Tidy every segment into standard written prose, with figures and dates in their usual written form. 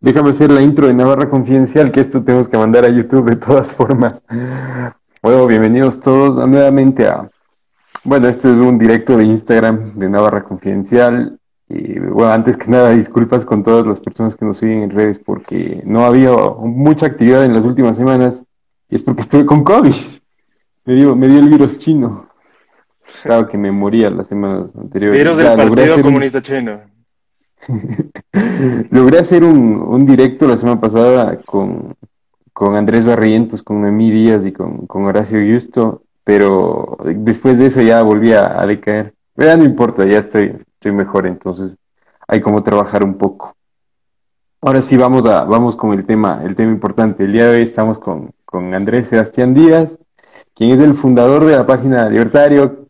Déjame hacer la intro de Navarra Confidencial, que esto tenemos que mandar a YouTube de todas formas. Bueno, bienvenidos todos nuevamente a... Bueno, esto es un directo de Instagram de Navarra Confidencial. Y bueno, antes que nada, disculpas con todas las personas que nos siguen en redes porque no había mucha actividad en las últimas semanas. Y es porque estuve con COVID. Me dio el virus chino. Claro que me moría las semanas anteriores. Virus del Partido Comunista Chino. Logré hacer un directo la semana pasada con Andrés Barrientos, con Emi Díaz y con Horacio Justo, pero después de eso ya volví a decaer. Pero no importa, ya estoy mejor, entonces hay como trabajar un poco. Ahora sí vamos con el tema importante. El día de hoy estamos con Andrés Sebastián Díaz, quien es el fundador de la página Libertario,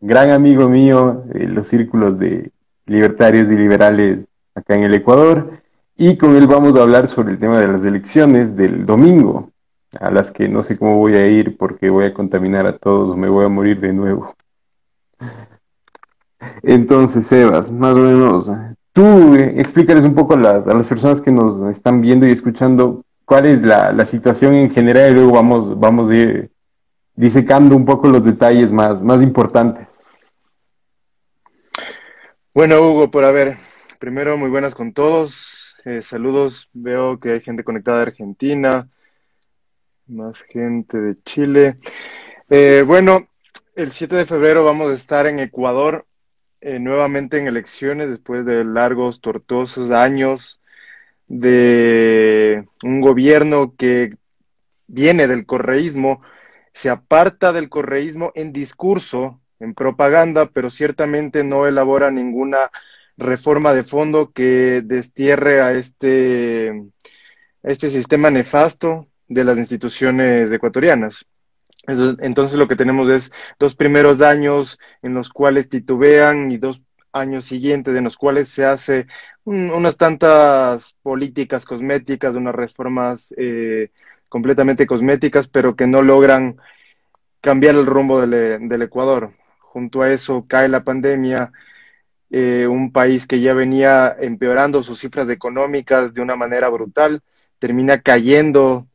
gran amigo mío en los círculos de libertarios y liberales acá en el Ecuador, y con él vamos a hablar sobre el tema de las elecciones del domingo, a las que no sé cómo voy a ir porque voy a contaminar a todos o me voy a morir de nuevo. Entonces, Sebas, más o menos, tú explícales un poco a las personas que nos están viendo y escuchando cuál es la situación en general, y luego vamos a ir disecando un poco los detalles más importantes. Bueno, Hugo, primero, muy buenas con todos, saludos, veo que hay gente conectada de Argentina, más gente de Chile. Bueno, el 7 de febrero vamos a estar en Ecuador, nuevamente en elecciones, después de largos, tortuosos años de un gobierno que viene del correísmo, se aparta del correísmo en discurso, en propaganda, pero ciertamente no elabora ninguna reforma de fondo que destierre a este sistema nefasto de las instituciones ecuatorianas. Entonces lo que tenemos es 2 primeros años en los cuales titubean y 2 años siguientes en los cuales se hace unas tantas políticas cosméticas, unas reformas completamente cosméticas, pero que no logran cambiar el rumbo del Ecuador. Junto a eso cae la pandemia, un país que ya venía empeorando sus cifras económicas de una manera brutal, termina cayendo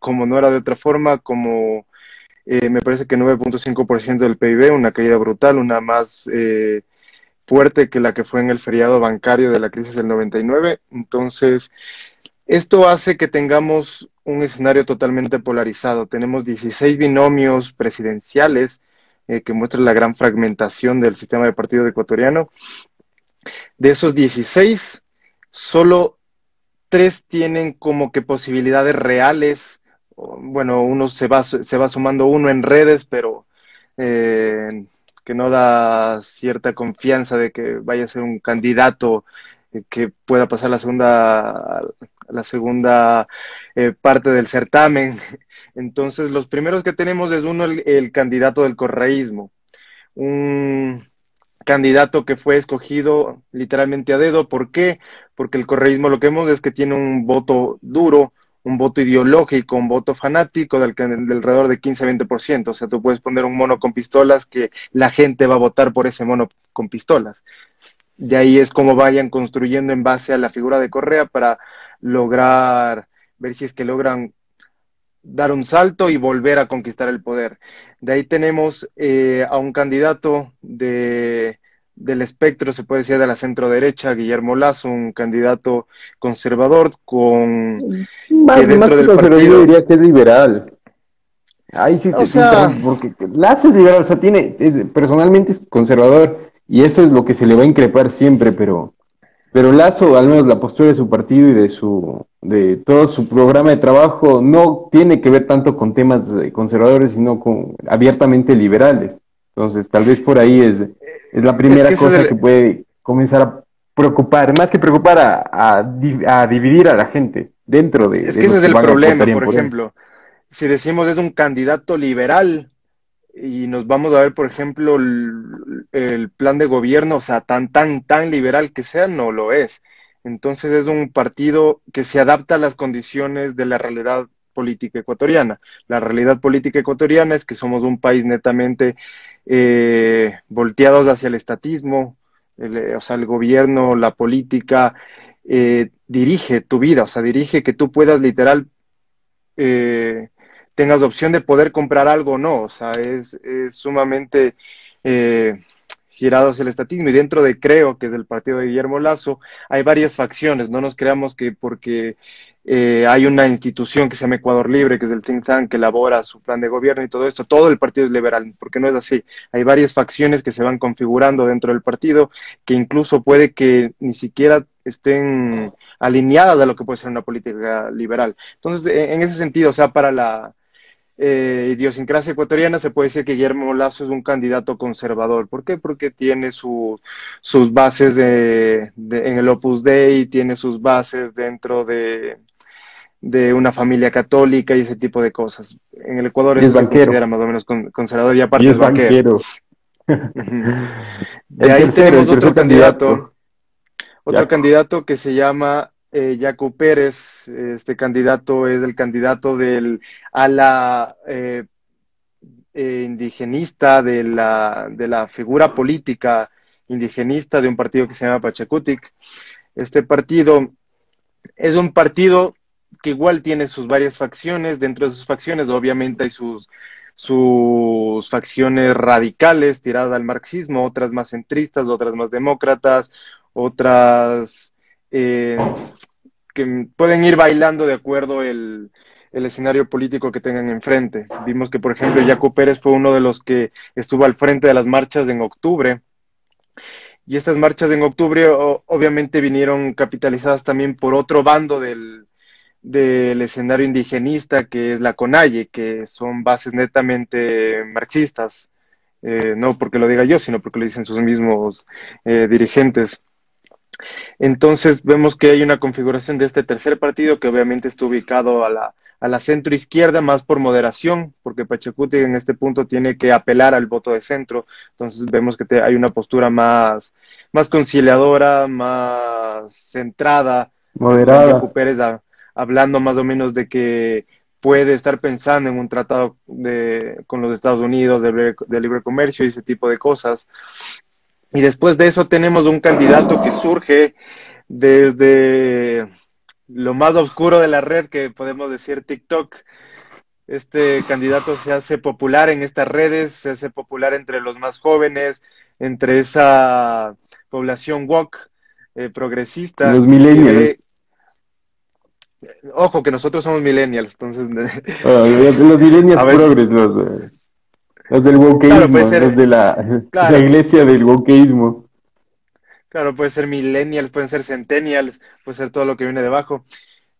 como no era de otra forma, como me parece que 9.5% del PIB, una caída brutal, una más fuerte que la que fue en el feriado bancario de la crisis del 99. Entonces, esto hace que tengamos un escenario totalmente polarizado. Tenemos 16 binomios presidenciales que muestran la gran fragmentación del sistema de partido ecuatoriano. De esos 16, solo 3 tienen como que posibilidades reales. Bueno, uno se va sumando uno en redes, pero que no da cierta confianza de que vaya a ser un candidato que pueda pasar la segunda parte del certamen. Entonces, los primeros que tenemos es uno, el candidato del correísmo, un candidato que fue escogido literalmente a dedo. ¿Por qué? Porque el correísmo, lo que vemos es que tiene un voto duro, un voto ideológico, un voto fanático de alrededor de 15-20%. O sea, tú puedes poner un mono con pistolas que la gente va a votar por ese mono con pistolas. De ahí es como vayan construyendo en base a la figura de Correa para lograr, ver si es que logran dar un salto y volver a conquistar el poder. De ahí tenemos a un candidato del espectro, se puede decir, de la centro derecha, Guillermo Lasso, un candidato conservador con... Más del conservador diría que es liberal. Ahí sí te sientan, porque Lasso es liberal, o sea, personalmente es conservador. Y eso es lo que se le va a increpar siempre, pero Lasso, al menos la postura de su partido y de todo su programa de trabajo, no tiene que ver tanto con temas conservadores, sino con abiertamente liberales. Entonces, tal vez por ahí es la primera cosa que puede comenzar a preocupar, más que preocupar a dividir a la gente dentro de... Es que ese es el problema, por ejemplo. Si decimos es un candidato liberal... Y nos vamos a ver, por ejemplo, el plan de gobierno, o sea, tan liberal que sea, no lo es. Entonces es un partido que se adapta a las condiciones de la realidad política ecuatoriana. La realidad política ecuatoriana es que somos un país netamente volteados hacia el estatismo, o sea, el gobierno, la política, dirige tu vida, o sea, dirige que tú puedas literal, tengas opción de poder comprar algo o no, o sea, es sumamente girado hacia el estatismo. Y dentro de Creo, que es el partido de Guillermo Lasso, hay varias facciones. No nos creamos que porque hay una institución que se llama Ecuador Libre, que es el think tank que elabora su plan de gobierno y todo esto, todo el partido es liberal, porque no es así. Hay varias facciones que se van configurando dentro del partido, que incluso puede que ni siquiera estén alineadas a lo que puede ser una política liberal. Entonces, en ese sentido, o sea, para la idiosincrasia ecuatoriana se puede decir que Guillermo Lasso es un candidato conservador. ¿Por qué? Porque tiene sus bases en el Opus Dei, tiene sus bases dentro de una familia católica y ese tipo de cosas. En el Ecuador eso se considera más o menos conservador, y aparte es banquero. De ahí tenemos otro candidato. Otro candidato que se llama Yaku Pérez. Este candidato es el candidato del ala indigenista, de la figura política indigenista de un partido que se llama Pachakutik. Este partido es un partido que igual tiene sus varias facciones. Dentro de sus facciones obviamente hay sus facciones radicales tiradas al marxismo, otras más centristas, otras más demócratas, otras que pueden ir bailando de acuerdo el escenario político que tengan enfrente. Vimos que, por ejemplo, Yaku Pérez fue uno de los que estuvo al frente de las marchas en octubre, y estas marchas en octubre obviamente vinieron capitalizadas también por otro bando del escenario indigenista, que es la CONAIE, que son bases netamente marxistas, no porque lo diga yo, sino porque lo dicen sus mismos dirigentes. Entonces vemos que hay una configuración de este tercer partido que obviamente está ubicado a la centro izquierda, más por moderación, porque Pachakutik en este punto tiene que apelar al voto de centro. Entonces vemos que hay una postura más conciliadora, más centrada, moderada. Yaku Pérez hablando más o menos de que puede estar pensando en un tratado con los Estados Unidos de libre comercio y ese tipo de cosas. Y después de eso tenemos un candidato que surge desde lo más oscuro de la red, que podemos decir TikTok. Este candidato se hace popular en estas redes, se hace popular entre los más jóvenes, entre esa población woke, progresista. Los millennials. Ojo, que nosotros somos millennials, entonces... los millennials progres, los del wokeísmo, claro, los de la iglesia del wokeísmo. Claro, puede ser millennials, pueden ser centennials, puede ser todo lo que viene debajo.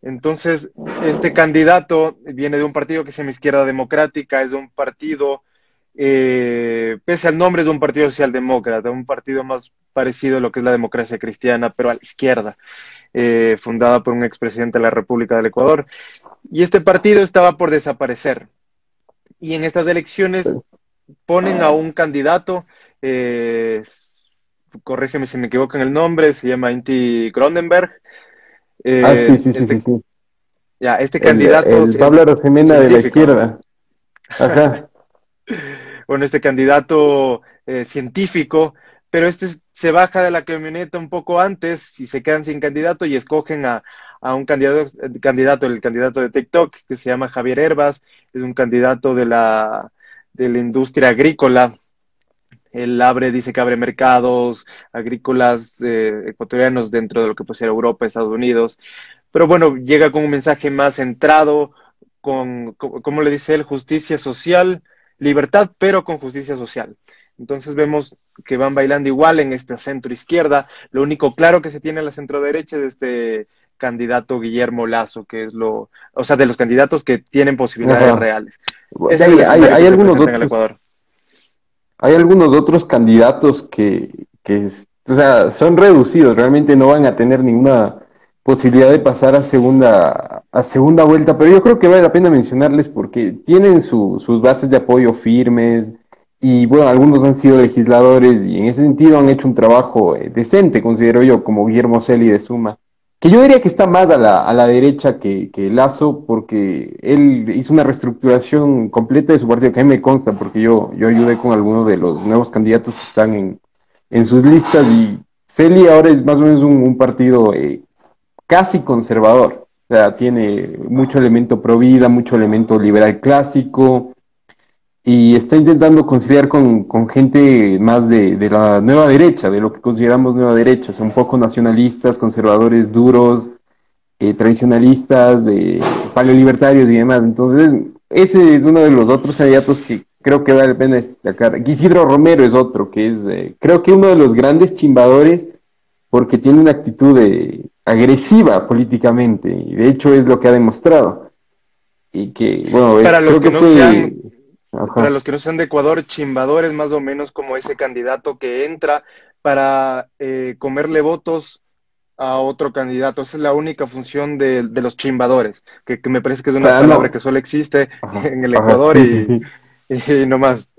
Entonces, este candidato viene de un partido que se llama Izquierda Democrática, es un partido, pese al nombre, es un partido socialdemócrata, un partido más parecido a lo que es la democracia cristiana, pero a la izquierda, fundada por un expresidente de la República del Ecuador. Y este partido estaba por desaparecer. Y en estas elecciones ponen a un candidato, corrígeme si me equivoco en el nombre, se llama Inti Hervas. Sí. Ya, este candidato... El Pablo Arosemena de la izquierda. Ajá. Bueno, este candidato científico, pero se baja de la camioneta un poco antes y se quedan sin candidato y escogen a un candidato, el candidato de TikTok, que se llama Jaime Vargas, es un candidato de la industria agrícola. Él dice que abre mercados agrícolas ecuatorianos dentro de lo que puede ser Europa, Estados Unidos, pero bueno, llega con un mensaje más centrado, con ¿cómo le dice él? Justicia social, libertad, pero con justicia social. Entonces vemos que van bailando igual en esta centro izquierda. Lo único claro que se tiene en la centro derecha es este candidato Guillermo Lasso, que es de los candidatos que tienen posibilidades reales. Hay algunos otros candidatos que son reducidos, realmente no van a tener ninguna posibilidad de pasar a segunda vuelta, pero yo creo que vale la pena mencionarles porque tienen sus bases de apoyo firmes. Y bueno, algunos han sido legisladores y en ese sentido han hecho un trabajo decente, considero yo, como Guillermo Celi de Suma. que yo diría que está más a la derecha que Lasso, porque él hizo una reestructuración completa de su partido, que a mí me consta, porque yo ayudé con algunos de los nuevos candidatos que están en sus listas, y CELI ahora es más o menos un partido casi conservador, o sea, tiene mucho elemento pro vida, mucho elemento liberal clásico, y está intentando conciliar con gente más de la nueva derecha, de lo que consideramos nueva derecha, o sea, un poco nacionalistas, conservadores duros, tradicionalistas, paleolibertarios y demás. Entonces, ese es uno de los otros candidatos que creo que vale la pena destacar. Isidro Romero es otro, que es creo que uno de los grandes chimbadores, porque tiene una actitud agresiva políticamente, y de hecho es lo que ha demostrado. Y que, bueno, para los que no sean... Ajá. Para los que no sean de Ecuador, chimbador es más o menos como ese candidato que entra para comerle votos a otro candidato. Esa es la única función de los chimbadores, que me parece que es una palabra que solo existe en el Ecuador. Ajá, sí. Y no más.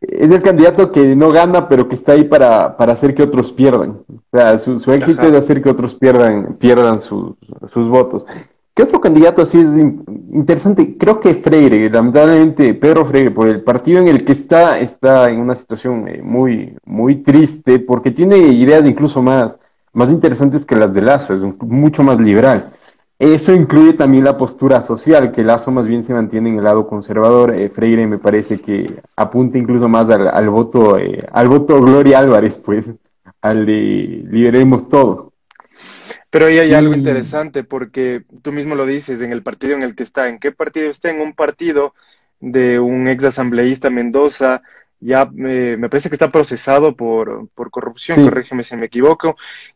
Es el candidato que no gana, pero que está ahí para hacer que otros pierdan. O sea, su éxito es hacer que otros pierdan sus votos. ¿Qué otro candidato así es interesante? Creo que Freire, lamentablemente Pedro Freire, por el partido en el que está en una situación muy, muy triste, porque tiene ideas incluso más interesantes que las de Lasso, es mucho más liberal. Eso incluye también la postura social, que Lasso más bien se mantiene en el lado conservador. Freire me parece que apunta incluso más al voto Gloria Álvarez, pues, al de Liberemos Todo. Pero ahí hay algo interesante, porque tú mismo lo dices, en el partido en el que está. ¿En qué partido está? En un partido de un ex asambleísta Mendoza, ya me parece que está procesado por corrupción, sí. Corrígeme si me equivoco,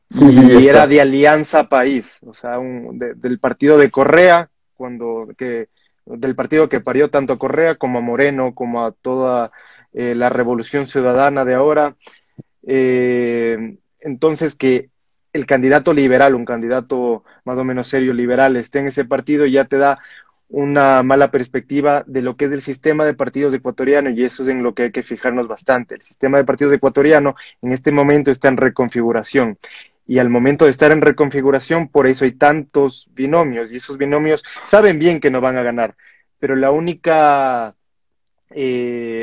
sí, y era de Alianza País, o sea, del partido de Correa, del partido que parió tanto a Correa como a Moreno, como a toda la Revolución Ciudadana de ahora. Entonces, que el candidato liberal, un candidato más o menos serio liberal, esté en ese partido, ya te da una mala perspectiva de lo que es el sistema de partidos ecuatoriano, y eso es en lo que hay que fijarnos bastante. El sistema de partidos ecuatoriano en este momento está en reconfiguración, y al momento de estar en reconfiguración, por eso hay tantos binomios, y esos binomios saben bien que no van a ganar, pero la única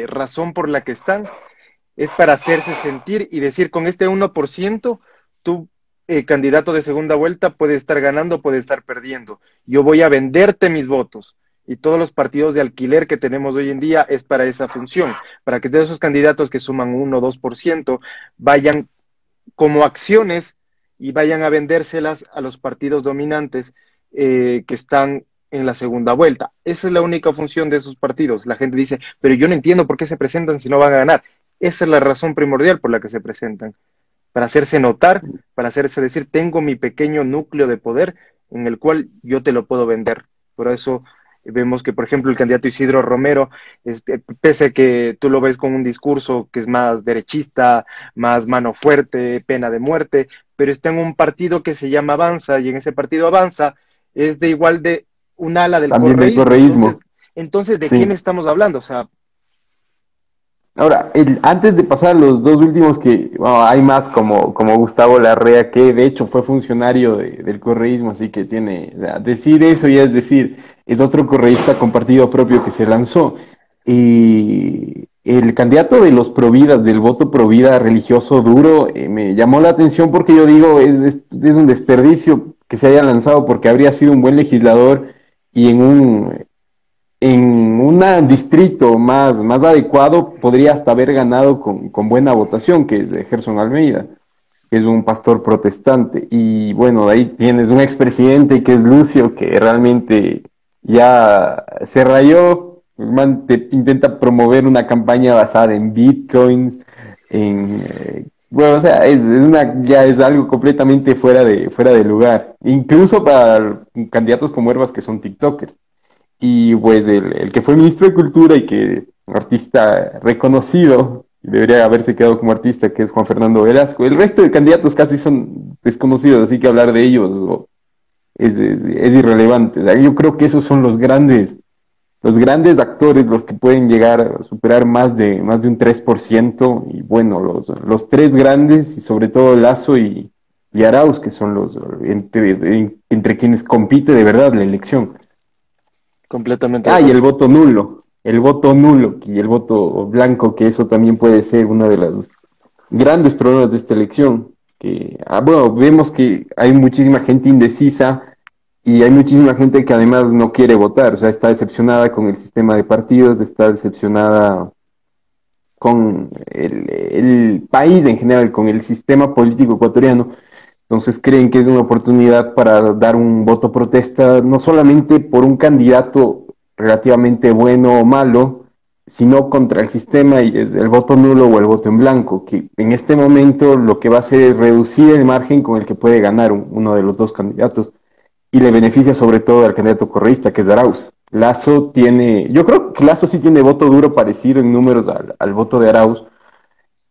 razón por la que están es para hacerse sentir y decir: con este 1% tú, candidato de segunda vuelta, puede estar ganando, puede estar perdiendo. Yo voy a venderte mis votos. Y todos los partidos de alquiler que tenemos hoy en día es para esa función, para que de esos candidatos que suman 1 o 2% vayan como acciones y vayan a vendérselas a los partidos dominantes que están en la segunda vuelta. Esa es la única función de esos partidos. La gente dice: pero yo no entiendo por qué se presentan si no van a ganar. Esa es la razón primordial por la que se presentan. Para hacerse notar, para hacerse decir: tengo mi pequeño núcleo de poder en el cual yo te lo puedo vender. Por eso vemos que, por ejemplo, el candidato Isidro Romero, pese a que tú lo ves con un discurso que es más derechista, más mano fuerte, pena de muerte, pero está en un partido que se llama Avanza, y en ese partido Avanza es de igual de un ala del correísmo. Entonces, ¿de quién estamos hablando? O sea, ahora, antes de pasar a los dos últimos, que bueno, hay más como Gustavo Larrea, que de hecho fue funcionario del correísmo, así que tiene, o sea, decir eso ya es decir, es otro correísta con partido propio que se lanzó. Y el candidato de los providas, del voto provida religioso duro, me llamó la atención, porque yo digo, es un desperdicio que se haya lanzado, porque habría sido un buen legislador, y en un distrito más adecuado podría hasta haber ganado con buena votación, que es Gerson Almeida, que es un pastor protestante. Y bueno, ahí tienes un expresidente que es Lucio, que realmente ya se rayó. Intenta promover una campaña basada en bitcoins, bueno, o sea, ya es algo completamente fuera de lugar, incluso para candidatos como Hervas, que son tiktokers. Y pues el que fue ministro de Cultura y que artista reconocido, debería haberse quedado como artista, que es Juan Fernando Velasco. El resto de candidatos casi son desconocidos, así que hablar de ellos es irrelevante. O sea, yo creo que esos son los grandes actores, los que pueden llegar a superar más de un 3%. Y bueno, los tres grandes, y sobre todo Lasso y y Arauz, que son los entre quienes compite de verdad la elección. Completamente. Ah, y el voto nulo. El voto nulo y el voto blanco, que eso también puede ser uno de los grandes problemas de esta elección. Que, bueno, vemos que hay muchísima gente indecisa y hay muchísima gente que además no quiere votar. O sea, está decepcionada con el sistema de partidos, está decepcionada con el país en general, con el sistema político ecuatoriano. Entonces creen que es una oportunidad para dar un voto protesta, no solamente por un candidato relativamente bueno o malo, sino contra el sistema, y es el voto nulo o el voto en blanco, que en este momento lo que va a hacer es reducir el margen con el que puede ganar uno de los dos candidatos, y le beneficia sobre todo al candidato correísta, que es Arauz. Lasso tiene, yo creo que Lasso sí tiene voto duro parecido en números al voto de Arauz,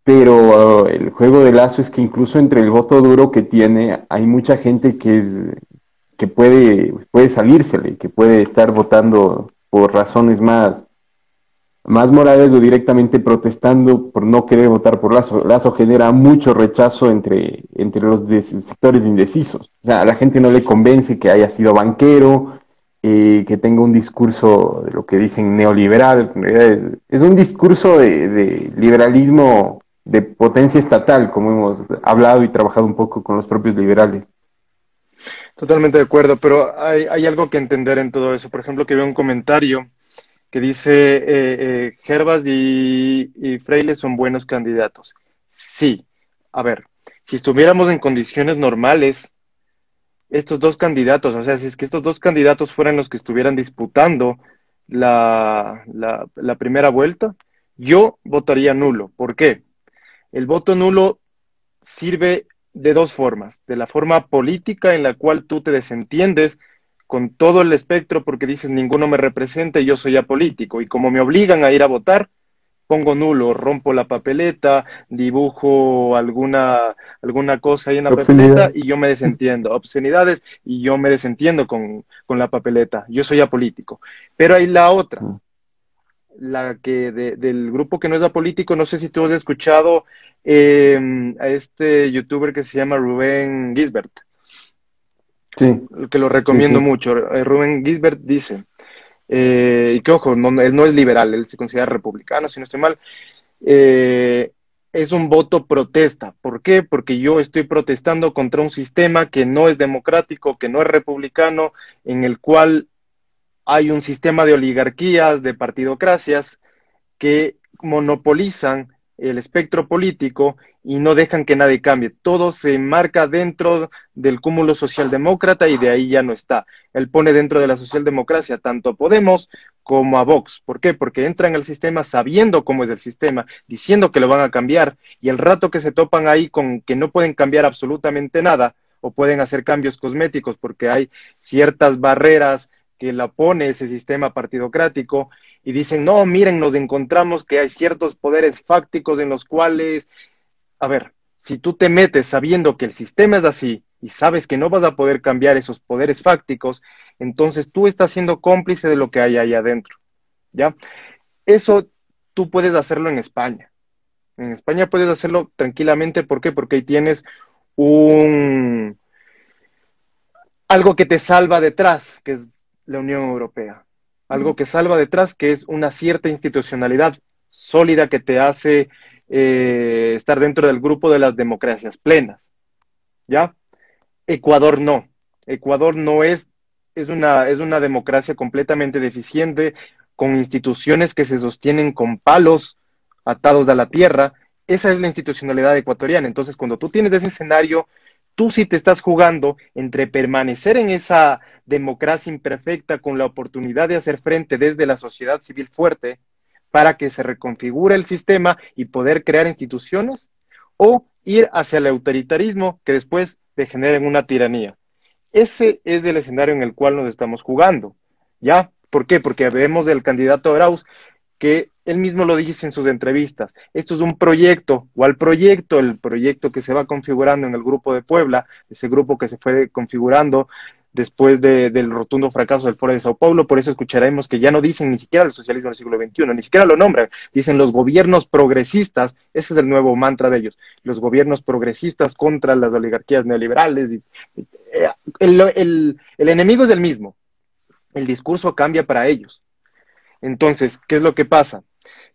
pero el juego de Lasso es que incluso entre el voto duro que tiene, hay mucha gente que puede salírsele, que puede estar votando por razones más morales o directamente protestando por no querer votar por Lasso. Lasso genera mucho rechazo entre los sectores indecisos. O sea, a la gente no le convence que haya sido banquero, que tenga un discurso de lo que dicen neoliberal. En realidad es un discurso de liberalismo de potencia estatal, como hemos hablado y trabajado un poco con los propios liberales. Totalmente de acuerdo, pero hay algo que entender en todo eso. Por ejemplo, que veo un comentario que dice Hervas y Freile son buenos candidatos. Sí, a ver, si estuviéramos en condiciones normales, estos dos candidatos, o sea, si es que estos dos candidatos fueran los que estuvieran disputando la primera vuelta, yo votaría nulo. ¿Por qué? El voto nulo sirve de dos formas: de la forma política, en la cual tú te desentiendes con todo el espectro porque dices ninguno me representa y yo soy apolítico, y como me obligan a ir a votar, pongo nulo, rompo la papeleta, dibujo alguna cosa ahí en la papeleta y yo me desentiendo, obscenidades, y yo me desentiendo con la papeleta, yo soy apolítico. Pero hay la otra, la que del grupo que no es apolítico. No sé si tú has escuchado a este youtuber que se llama Rubén Gisbert. Sí, que lo recomiendo mucho. Rubén Gisbert dice, y que ojo, él no es liberal, él se considera republicano, si no estoy mal, es un voto protesta. ¿Por qué? Porque yo estoy protestando contra un sistema que no es democrático, que no es republicano, en el cual hay un sistema de oligarquías, de partidocracias, que monopolizan el espectro político y no dejan que nadie cambie. Todo se enmarca dentro del cúmulo socialdemócrata y de ahí ya no está. Él pone dentro de la socialdemocracia tanto a Podemos como a Vox. ¿Por qué? Porque entran al sistema sabiendo cómo es el sistema, diciendo que lo van a cambiar, y el rato que se topan ahí con que no pueden cambiar absolutamente nada, o pueden hacer cambios cosméticos porque hay ciertas barreras que la pone ese sistema partidocrático, y dicen, no, miren, nos encontramos que hay ciertos poderes fácticos en los cuales... A ver, si tú te metes sabiendo que el sistema es así y sabes que no vas a poder cambiar esos poderes fácticos, entonces tú estás siendo cómplice de lo que hay ahí adentro, ¿ya? Eso tú puedes hacerlo en España. En España puedes hacerlo tranquilamente. ¿Por qué? Porque ahí tienes algo que te salva detrás, que es la Unión Europea, algo que salva detrás, que es una cierta institucionalidad sólida que te hace estar dentro del grupo de las democracias plenas, ¿ya? Ecuador no. Ecuador no es una democracia completamente deficiente, con instituciones que se sostienen con palos atados a la tierra. Esa es la institucionalidad ecuatoriana. Entonces, cuando tú tienes ese escenario, tú sí te estás jugando entre permanecer en esa democracia imperfecta con la oportunidad de hacer frente desde la sociedad civil fuerte para que se reconfigure el sistema y poder crear instituciones, o ir hacia el autoritarismo que después degenera en una tiranía. Ese es el escenario en el cual nos estamos jugando, ¿ya? ¿Por qué? Porque vemos del candidato Arauz que Él mismo lo dice en sus entrevistas. Esto es un proyecto, o al proyecto, el proyecto que se va configurando en el Grupo de Puebla, ese grupo que se fue configurando después del rotundo fracaso del Foro de Sao Paulo. Por eso escucharemos que ya no dicen ni siquiera el socialismo del siglo XXI, ni siquiera lo nombran, dicen los gobiernos progresistas. Ese es el nuevo mantra de ellos, los gobiernos progresistas contra las oligarquías neoliberales. El enemigo es el mismo, el discurso cambia para ellos. Entonces, ¿qué es lo que pasa?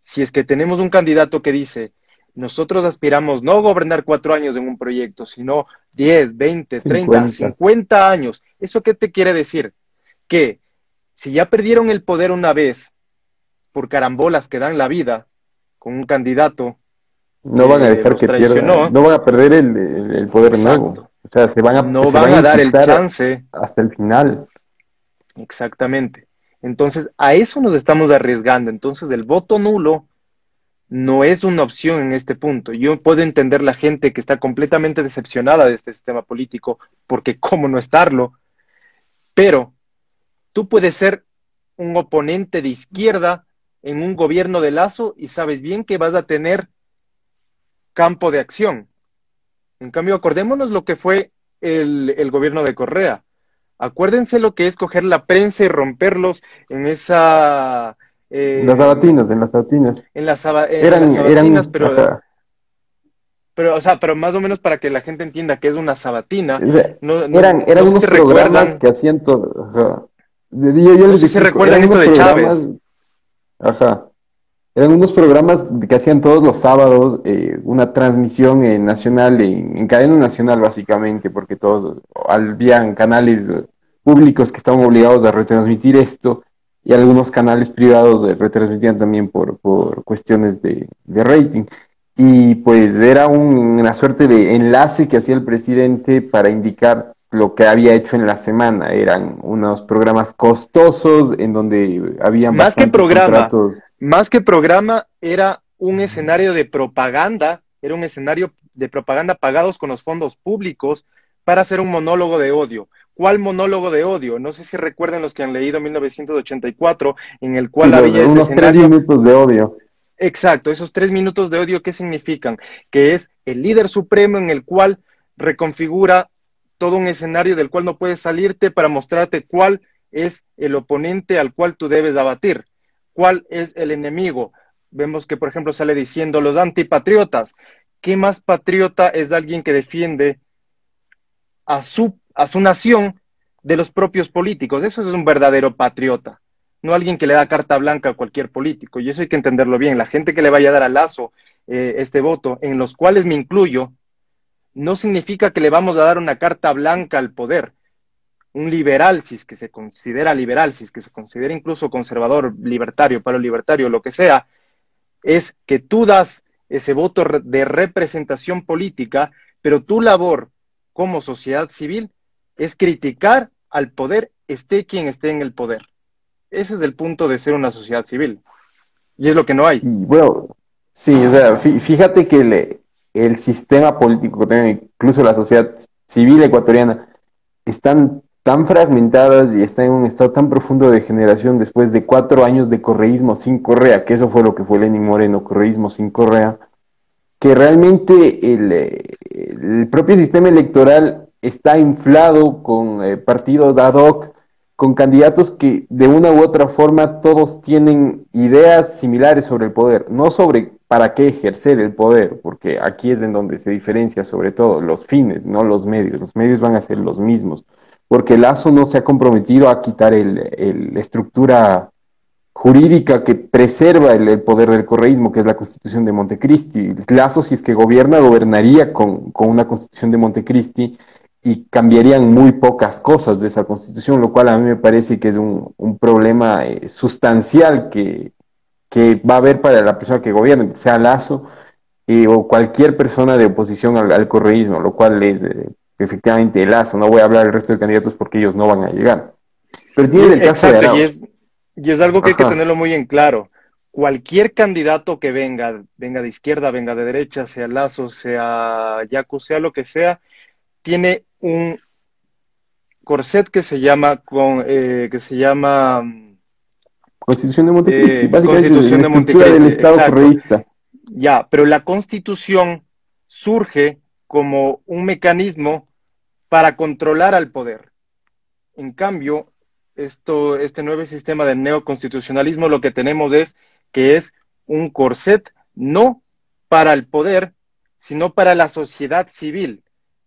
Si es que tenemos un candidato que dice: nosotros aspiramos no gobernar 4 años en un proyecto, sino 10, 20, 30, 50 años. ¿Eso qué te quiere decir? Que si ya perdieron el poder una vez por carambolas que dan la vida con un candidato, no van a dejar que pierdan, no van a perder el poder. Exacto. Nuevo. O sea, se van a dar el chance hasta el final. Exactamente. Entonces, a eso nos estamos arriesgando. Entonces, el voto nulo no es una opción en este punto. Yo puedo entender la gente que está completamente decepcionada de este sistema político, porque cómo no estarlo, pero tú puedes ser un oponente de izquierda en un gobierno de Lasso y sabes bien que vas a tener campo de acción. En cambio, acordémonos lo que fue el gobierno de Correa. Acuérdense lo que es coger la prensa y romperlos en esa... En las sabatinas, pero, o sea, pero más o menos para que la gente entienda que es una sabatina. No unos programas que hacían todo. Ajá. Yo no sé si se recuerdan esto de Chávez. Ajá. Eran unos programas que hacían todos los sábados, una transmisión nacional, en cadena nacional básicamente, porque todos habían canales públicos que estaban obligados a retransmitir esto. Y algunos canales privados retransmitían también por cuestiones de rating. Y pues era una suerte de enlace que hacía el presidente para indicar lo que había hecho en la semana. Eran unos programas costosos en donde había más que programa, contratos. Más que programa, era un escenario de propaganda. Era un escenario de propaganda pagados con los fondos públicos para hacer un monólogo de odio. ¿Cuál monólogo de odio? No sé si recuerden los que han leído 1984, en el cual había este escenario. Unos 3 minutos de odio. Exacto, esos 3 minutos de odio, ¿qué significan? Que es el líder supremo en el cual reconfigura todo un escenario del cual no puedes salirte para mostrarte cuál es el oponente al cual tú debes abatir, cuál es el enemigo. Vemos que, por ejemplo, sale diciendo los antipatriotas. ¿Qué más patriota es de alguien que defiende a su nación de los propios políticos? Eso es un verdadero patriota, no alguien que le da carta blanca a cualquier político, y eso hay que entenderlo bien. La gente que le vaya a dar a Lasso este voto, en los cuales me incluyo, no significa que le vamos a dar una carta blanca al poder. Un liberal, si es que se considera liberal, si es que se considera incluso conservador, libertario, parolibertario, lo que sea, es que tú das ese voto de representación política, pero tu labor como sociedad civil es criticar al poder, esté quien esté en el poder. Ese es el punto de ser una sociedad civil. Y es lo que no hay. Bueno, sí, o sea, fíjate que el sistema político, incluso la sociedad civil ecuatoriana, están tan fragmentadas y están en un estado tan profundo de degeneración después de 4 años de correísmo sin Correa, que eso fue lo que fue Lenín Moreno, correísmo sin Correa, que realmente el propio sistema electoral está inflado con partidos ad hoc, con candidatos que de una u otra forma todos tienen ideas similares sobre el poder, no sobre para qué ejercer el poder, porque aquí es en donde se diferencia sobre todo los fines, no los medios. Los medios van a ser los mismos, porque Lasso no se ha comprometido a quitar la estructura jurídica que preserva el poder del correísmo, que es la Constitución de Montecristi. Lasso, si es que gobierna, gobernaría con una Constitución de Montecristi y cambiarían muy pocas cosas de esa Constitución, lo cual a mí me parece que es un problema sustancial que va a haber para la persona que gobierne, sea Lasso o cualquier persona de oposición al correísmo, lo cual es efectivamente Lasso. No voy a hablar del resto de candidatos porque ellos no van a llegar. Pero tienes el caso de Arau. Y es algo que hay que tenerlo muy en claro. Cualquier candidato que venga de izquierda, venga de derecha, sea Lasso, sea Yaku, sea lo que sea, tiene un corset que se llama Constitución de Montecristi, básicamente Constitución de Montecristi, del Estado correísta. Ya, pero la Constitución surge como un mecanismo para controlar al poder. En cambio, este nuevo sistema de neoconstitucionalismo, lo que tenemos es que es un corset no para el poder, sino para la sociedad civil.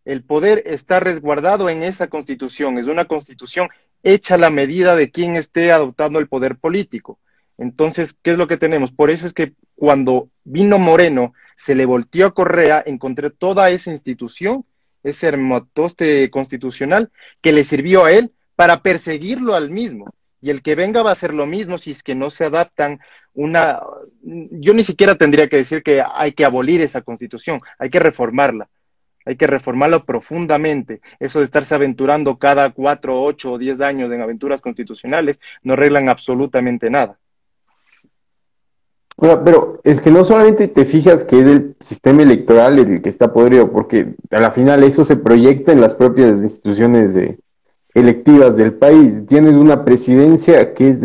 El poder está resguardado en esa Constitución, es una Constitución hecha a la medida de quien esté adoptando el poder político. Entonces, ¿qué es lo que tenemos? Por eso es que cuando vino Moreno, se le volteó a Correa, encontré toda esa institución, ese hermatoste constitucional, que le sirvió a él para perseguirlo al mismo. Y el que venga va a hacer lo mismo si es que no se adaptan una... Yo ni siquiera tendría que decir que hay que abolir esa Constitución, hay que reformarla. Hay que reformarlo profundamente. Eso de estarse aventurando cada 4, 8 o 10 años en aventuras constitucionales no arreglan absolutamente nada. O sea, pero es que no solamente te fijas que es el sistema electoral el que está podrido, porque a la final eso se proyecta en las propias instituciones electivas del país. Tienes una presidencia que es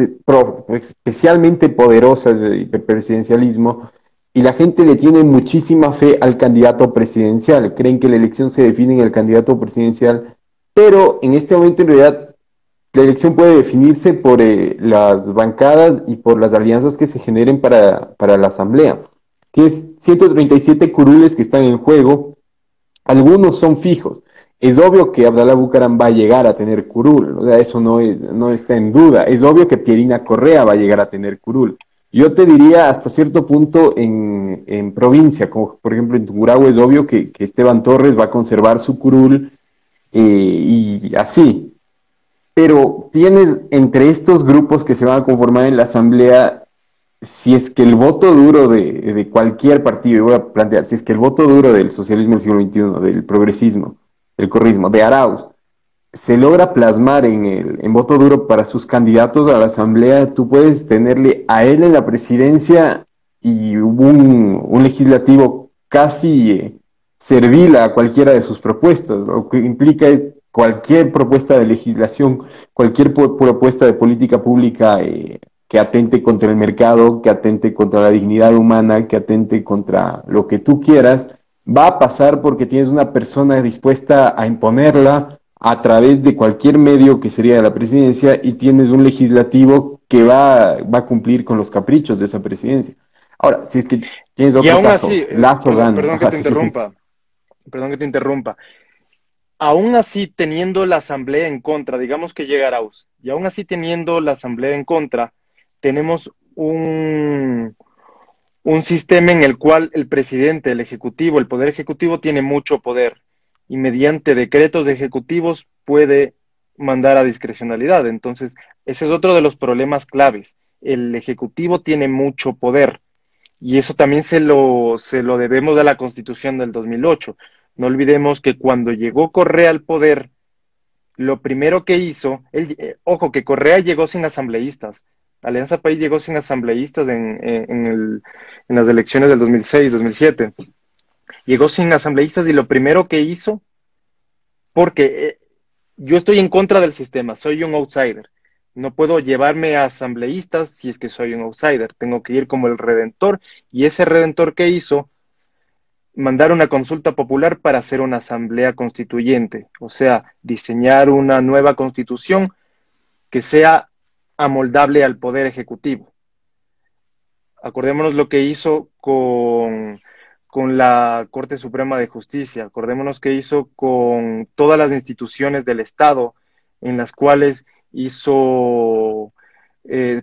especialmente poderosa, es de hiperpresidencialismo, y la gente le tiene muchísima fe al candidato presidencial. Creen que la elección se define en el candidato presidencial, pero en este momento en realidad la elección puede definirse por las bancadas y por las alianzas que se generen para la asamblea, que es 137 curules que están en juego. Algunos son fijos. Es obvio que Abdalá Bucaram va a llegar a tener curul, o sea, eso no está en duda. Es obvio que Pierina Correa va a llegar a tener curul. Yo te diría hasta cierto punto en provincia, como por ejemplo en Tungurahua es obvio que Esteban Torres va a conservar su curul y así. Pero tienes entre estos grupos que se van a conformar en la asamblea, si es que el voto duro de cualquier partido, voy a plantear, si es que el voto duro del socialismo del siglo XXI, del progresismo, del corrismo, de Arauz, se logra plasmar en voto duro para sus candidatos a la asamblea, tú puedes tenerle a él en la presidencia y un legislativo casi servil a cualquiera de sus propuestas, lo que implica cualquier propuesta de legislación, cualquier propuesta de política pública que atente contra el mercado, que atente contra la dignidad humana, que atente contra lo que tú quieras, va a pasar porque tienes una persona dispuesta a imponerla a través de cualquier medio que sería la presidencia, y tienes un legislativo que va a cumplir con los caprichos de esa presidencia. Ahora, si es que tienes otro caso, así, Lazo gana. Perdón que te interrumpa, perdón que te interrumpa. Aún así, teniendo la asamblea en contra, digamos que llega Arauz, y aún así teniendo la asamblea en contra, tenemos un sistema en el cual el presidente, el ejecutivo, el poder ejecutivo tiene mucho poder, y mediante decretos de ejecutivos puede mandar a discrecionalidad. Entonces, ese es otro de los problemas claves. El Ejecutivo tiene mucho poder, y eso también se lo debemos a la Constitución del 2008. No olvidemos que cuando llegó Correa al poder, lo primero que hizo, ojo que Correa llegó sin asambleístas, Alianza País llegó sin asambleístas en las elecciones del 2006-2007, llegó sin asambleístas, y lo primero que hizo, porque yo estoy en contra del sistema, soy un outsider, no puedo llevarme a asambleístas si es que soy un outsider, tengo que ir como el redentor, y ese redentor que hizo, mandar una consulta popular para hacer una asamblea constituyente, o sea, diseñar una nueva constitución que sea amoldable al poder ejecutivo. Acordémonos lo que hizo con la Corte Suprema de Justicia, acordémonos que hizo con todas las instituciones del Estado, en las cuales hizo,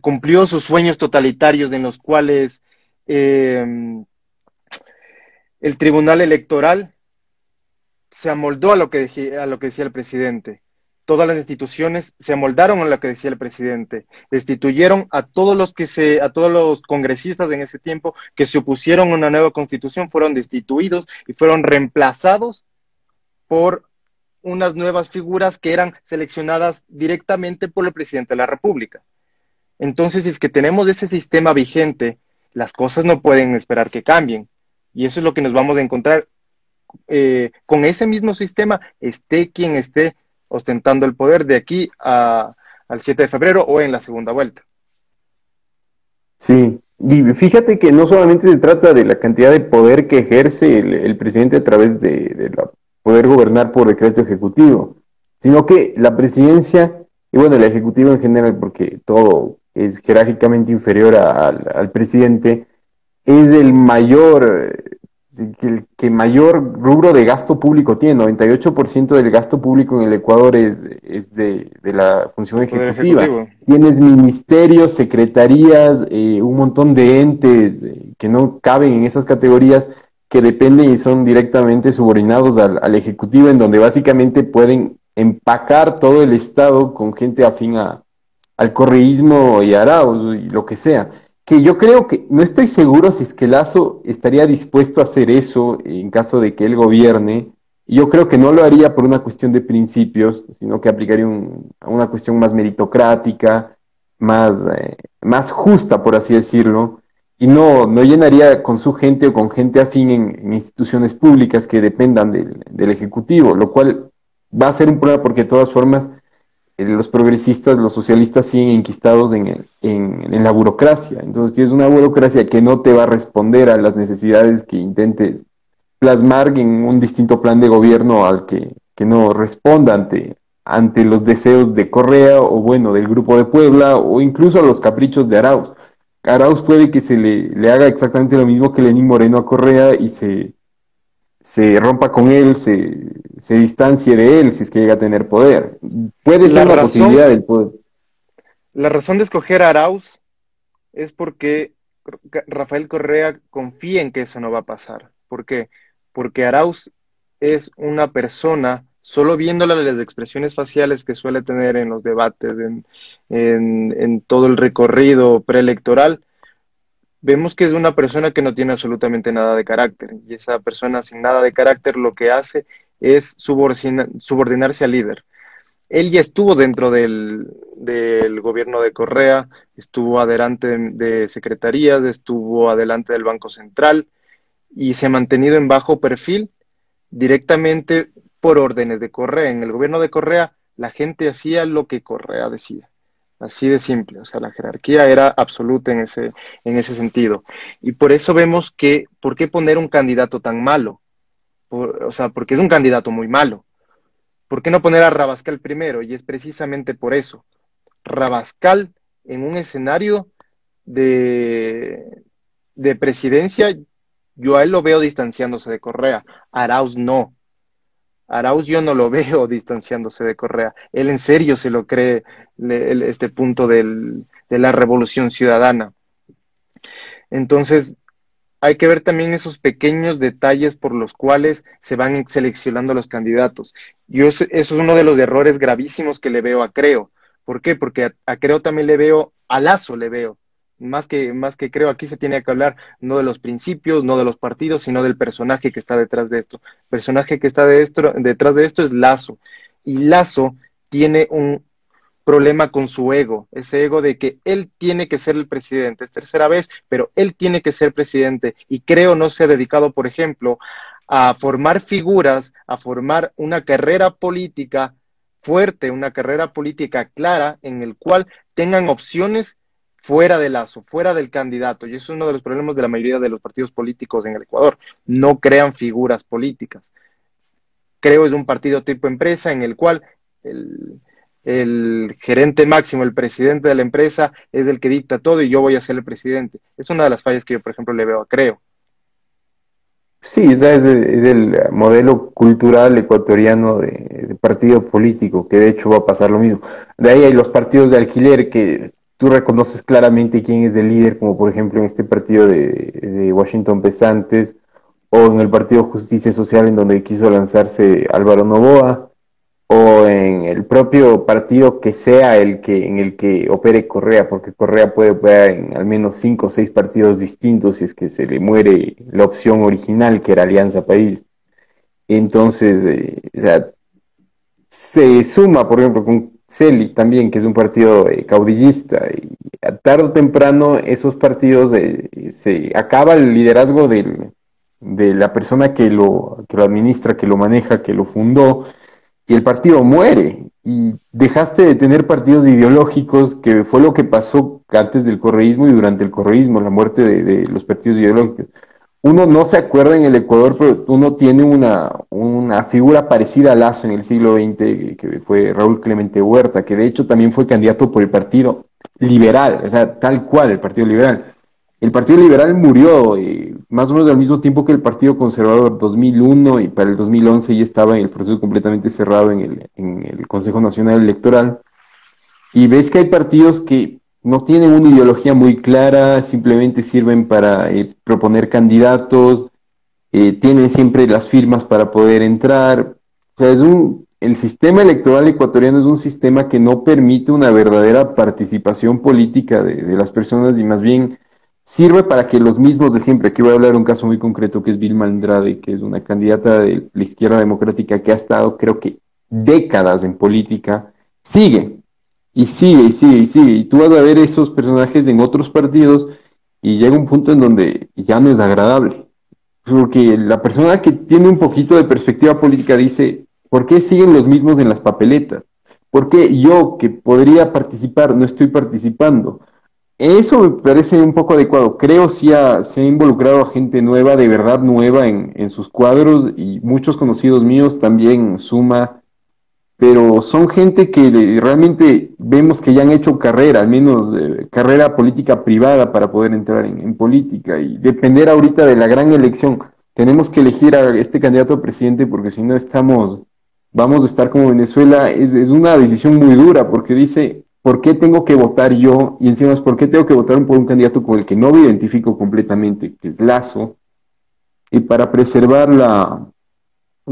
cumplió sus sueños totalitarios, en los cuales el Tribunal Electoral se amoldó a lo que decía el presidente. Todas las instituciones se amoldaron a lo que decía el presidente, destituyeron a todos los congresistas en ese tiempo que se opusieron a una nueva constitución, fueron destituidos y fueron reemplazados por unas nuevas figuras que eran seleccionadas directamente por el presidente de la República. Entonces, si es que tenemos ese sistema vigente, las cosas no pueden esperar que cambien, y eso es lo que nos vamos a encontrar con ese mismo sistema, esté quien esté ostentando el poder de aquí al 7 de febrero o en la segunda vuelta. Sí, y fíjate que no solamente se trata de la cantidad de poder que ejerce el presidente a través de poder gobernar por decreto ejecutivo, sino que la presidencia, y bueno, el ejecutivo en general, porque todo es jerárquicamente inferior al presidente, es el que mayor rubro de gasto público tiene. 98% del gasto público en el Ecuador es de la función ejecutiva. Tienes ministerios, secretarías, un montón de entes que no caben en esas categorías, que dependen y son directamente subordinados al ejecutivo, en donde básicamente pueden empacar todo el Estado con gente afín al correísmo y Arauz y lo que sea. Que yo creo que, no estoy seguro si es que Lasso estaría dispuesto a hacer eso en caso de que él gobierne. Yo creo que no lo haría por una cuestión de principios, sino que aplicaría una cuestión más meritocrática, más justa, por así decirlo, y no llenaría con su gente o con gente afín en instituciones públicas que dependan del Ejecutivo, lo cual va a ser un problema porque de todas formas los progresistas, los socialistas siguen enquistados en la burocracia. Entonces tienes una burocracia que no te va a responder a las necesidades que intentes plasmar en un distinto plan de gobierno al que no responda ante los deseos de Correa o bueno, del Grupo de Puebla o incluso a los caprichos de Arauz. Arauz puede que se le haga exactamente lo mismo que Lenín Moreno a Correa y se rompa con él, se distancie de él si es que llega a tener poder. Puede ser la posibilidad del poder. La razón de escoger a Arauz es porque Rafael Correa confía en que eso no va a pasar. ¿Por qué? Porque Arauz es una persona, solo viéndola las expresiones faciales que suele tener en los debates, en todo el recorrido preelectoral, vemos que es una persona que no tiene absolutamente nada de carácter, y esa persona sin nada de carácter lo que hace es subordinarse al líder. Él ya estuvo dentro del gobierno de Correa, estuvo adelante de secretarías, estuvo adelante del Banco Central, y se ha mantenido en bajo perfil directamente por órdenes de Correa. En el gobierno de Correa, la gente hacía lo que Correa decía. Así de simple, o sea, la jerarquía era absoluta en ese sentido. Y por eso vemos que, ¿por qué poner un candidato tan malo? Porque es un candidato muy malo. ¿Por qué no poner a Rabascal primero? Y es precisamente por eso. Rabascal, en un escenario de presidencia, yo a él lo veo distanciándose de Correa. Arauz no. Arauz yo no lo veo distanciándose de Correa. Él en serio se lo cree este punto de la Revolución Ciudadana. Entonces, hay que ver también esos pequeños detalles por los cuales se van seleccionando los candidatos. Eso es uno de los errores gravísimos que le veo a Creo. ¿Por qué? Porque a Creo también le veo, a Lasso le veo. Más que Creo, aquí se tiene que hablar no de los principios, no de los partidos, sino del personaje que está detrás de esto. El personaje que está detrás de esto es Lasso. Y Lasso tiene un problema con su ego, ese ego de que él tiene que ser el presidente. Es tercera vez, pero él tiene que ser presidente. Y Creo no se ha dedicado, por ejemplo, a formar figuras, a formar una carrera política fuerte, una carrera política clara, en el cual tengan opciones fuera de Lasso, fuera del candidato, y eso es uno de los problemas de la mayoría de los partidos políticos en el Ecuador, no crean figuras políticas. Creo es un partido tipo empresa en el cual el gerente máximo, el presidente de la empresa, es el que dicta todo y yo voy a ser el presidente. Es una de las fallas que yo, por ejemplo, le veo a Creo. Sí, ese es el modelo cultural ecuatoriano de partido político, que de hecho va a pasar lo mismo. De ahí hay los partidos de alquiler que tú reconoces claramente quién es el líder, como por ejemplo en este partido de Washington Pesantes, o en el partido Justicia Social en donde quiso lanzarse Álvaro Noboa, o en el propio partido que sea en el que opere Correa, porque Correa puede operar en al menos 5 o 6 partidos distintos si es que se le muere la opción original que era Alianza País. Entonces, se suma, por ejemplo, con CELI también, que es un partido caudillista, y tarde o temprano esos partidos se acaba el liderazgo de la persona que lo administra, que lo maneja, que lo fundó, y el partido muere. y dejaste de tener partidos ideológicos, que fue lo que pasó antes del correísmo y durante el correísmo, la muerte de los partidos ideológicos. Uno no se acuerda en el Ecuador, pero uno tiene una figura parecida a Lasso en el siglo XX, que fue Raúl Clemente Huerta, que de hecho también fue candidato por el Partido Liberal, o sea, tal cual, el Partido Liberal. El Partido Liberal murió más o menos al mismo tiempo que el Partido Conservador, 2001, y para el 2011 ya estaba en el proceso completamente cerrado en el Consejo Nacional Electoral. Y ves que hay partidos que no tienen una ideología muy clara, simplemente sirven para proponer candidatos, tienen siempre las firmas para poder entrar. O sea, el sistema electoral ecuatoriano es un sistema que no permite una verdadera participación política de las personas, y más bien sirve para que los mismos de siempre. Aquí voy a hablar de un caso muy concreto, que es Vilma Andrade, que es una candidata de la Izquierda Democrática que ha estado, creo que, décadas en política. Sigue, y sigue, y sigue, y sigue. Y tú vas a ver esos personajes en otros partidos y llega un punto en donde ya no es agradable. Porque la persona que tiene un poquito de perspectiva política dice, ¿por qué siguen los mismos en las papeletas? ¿Por qué yo, que podría participar, no estoy participando? Eso me parece un poco adecuado. Creo que se ha involucrado a gente nueva, de verdad nueva, en sus cuadros, y muchos conocidos míos también, Suma, pero son gente que realmente vemos que ya han hecho carrera, al menos carrera política privada, para poder entrar en política y depender ahorita de la gran elección. Tenemos que elegir a este candidato a presidente, porque si no vamos a estar como Venezuela. Es una decisión muy dura, porque dice, ¿por qué tengo que votar yo? Y encima es, ¿por qué tengo que votar por un candidato con el que no me identifico completamente, que es Lasso? Y para preservar la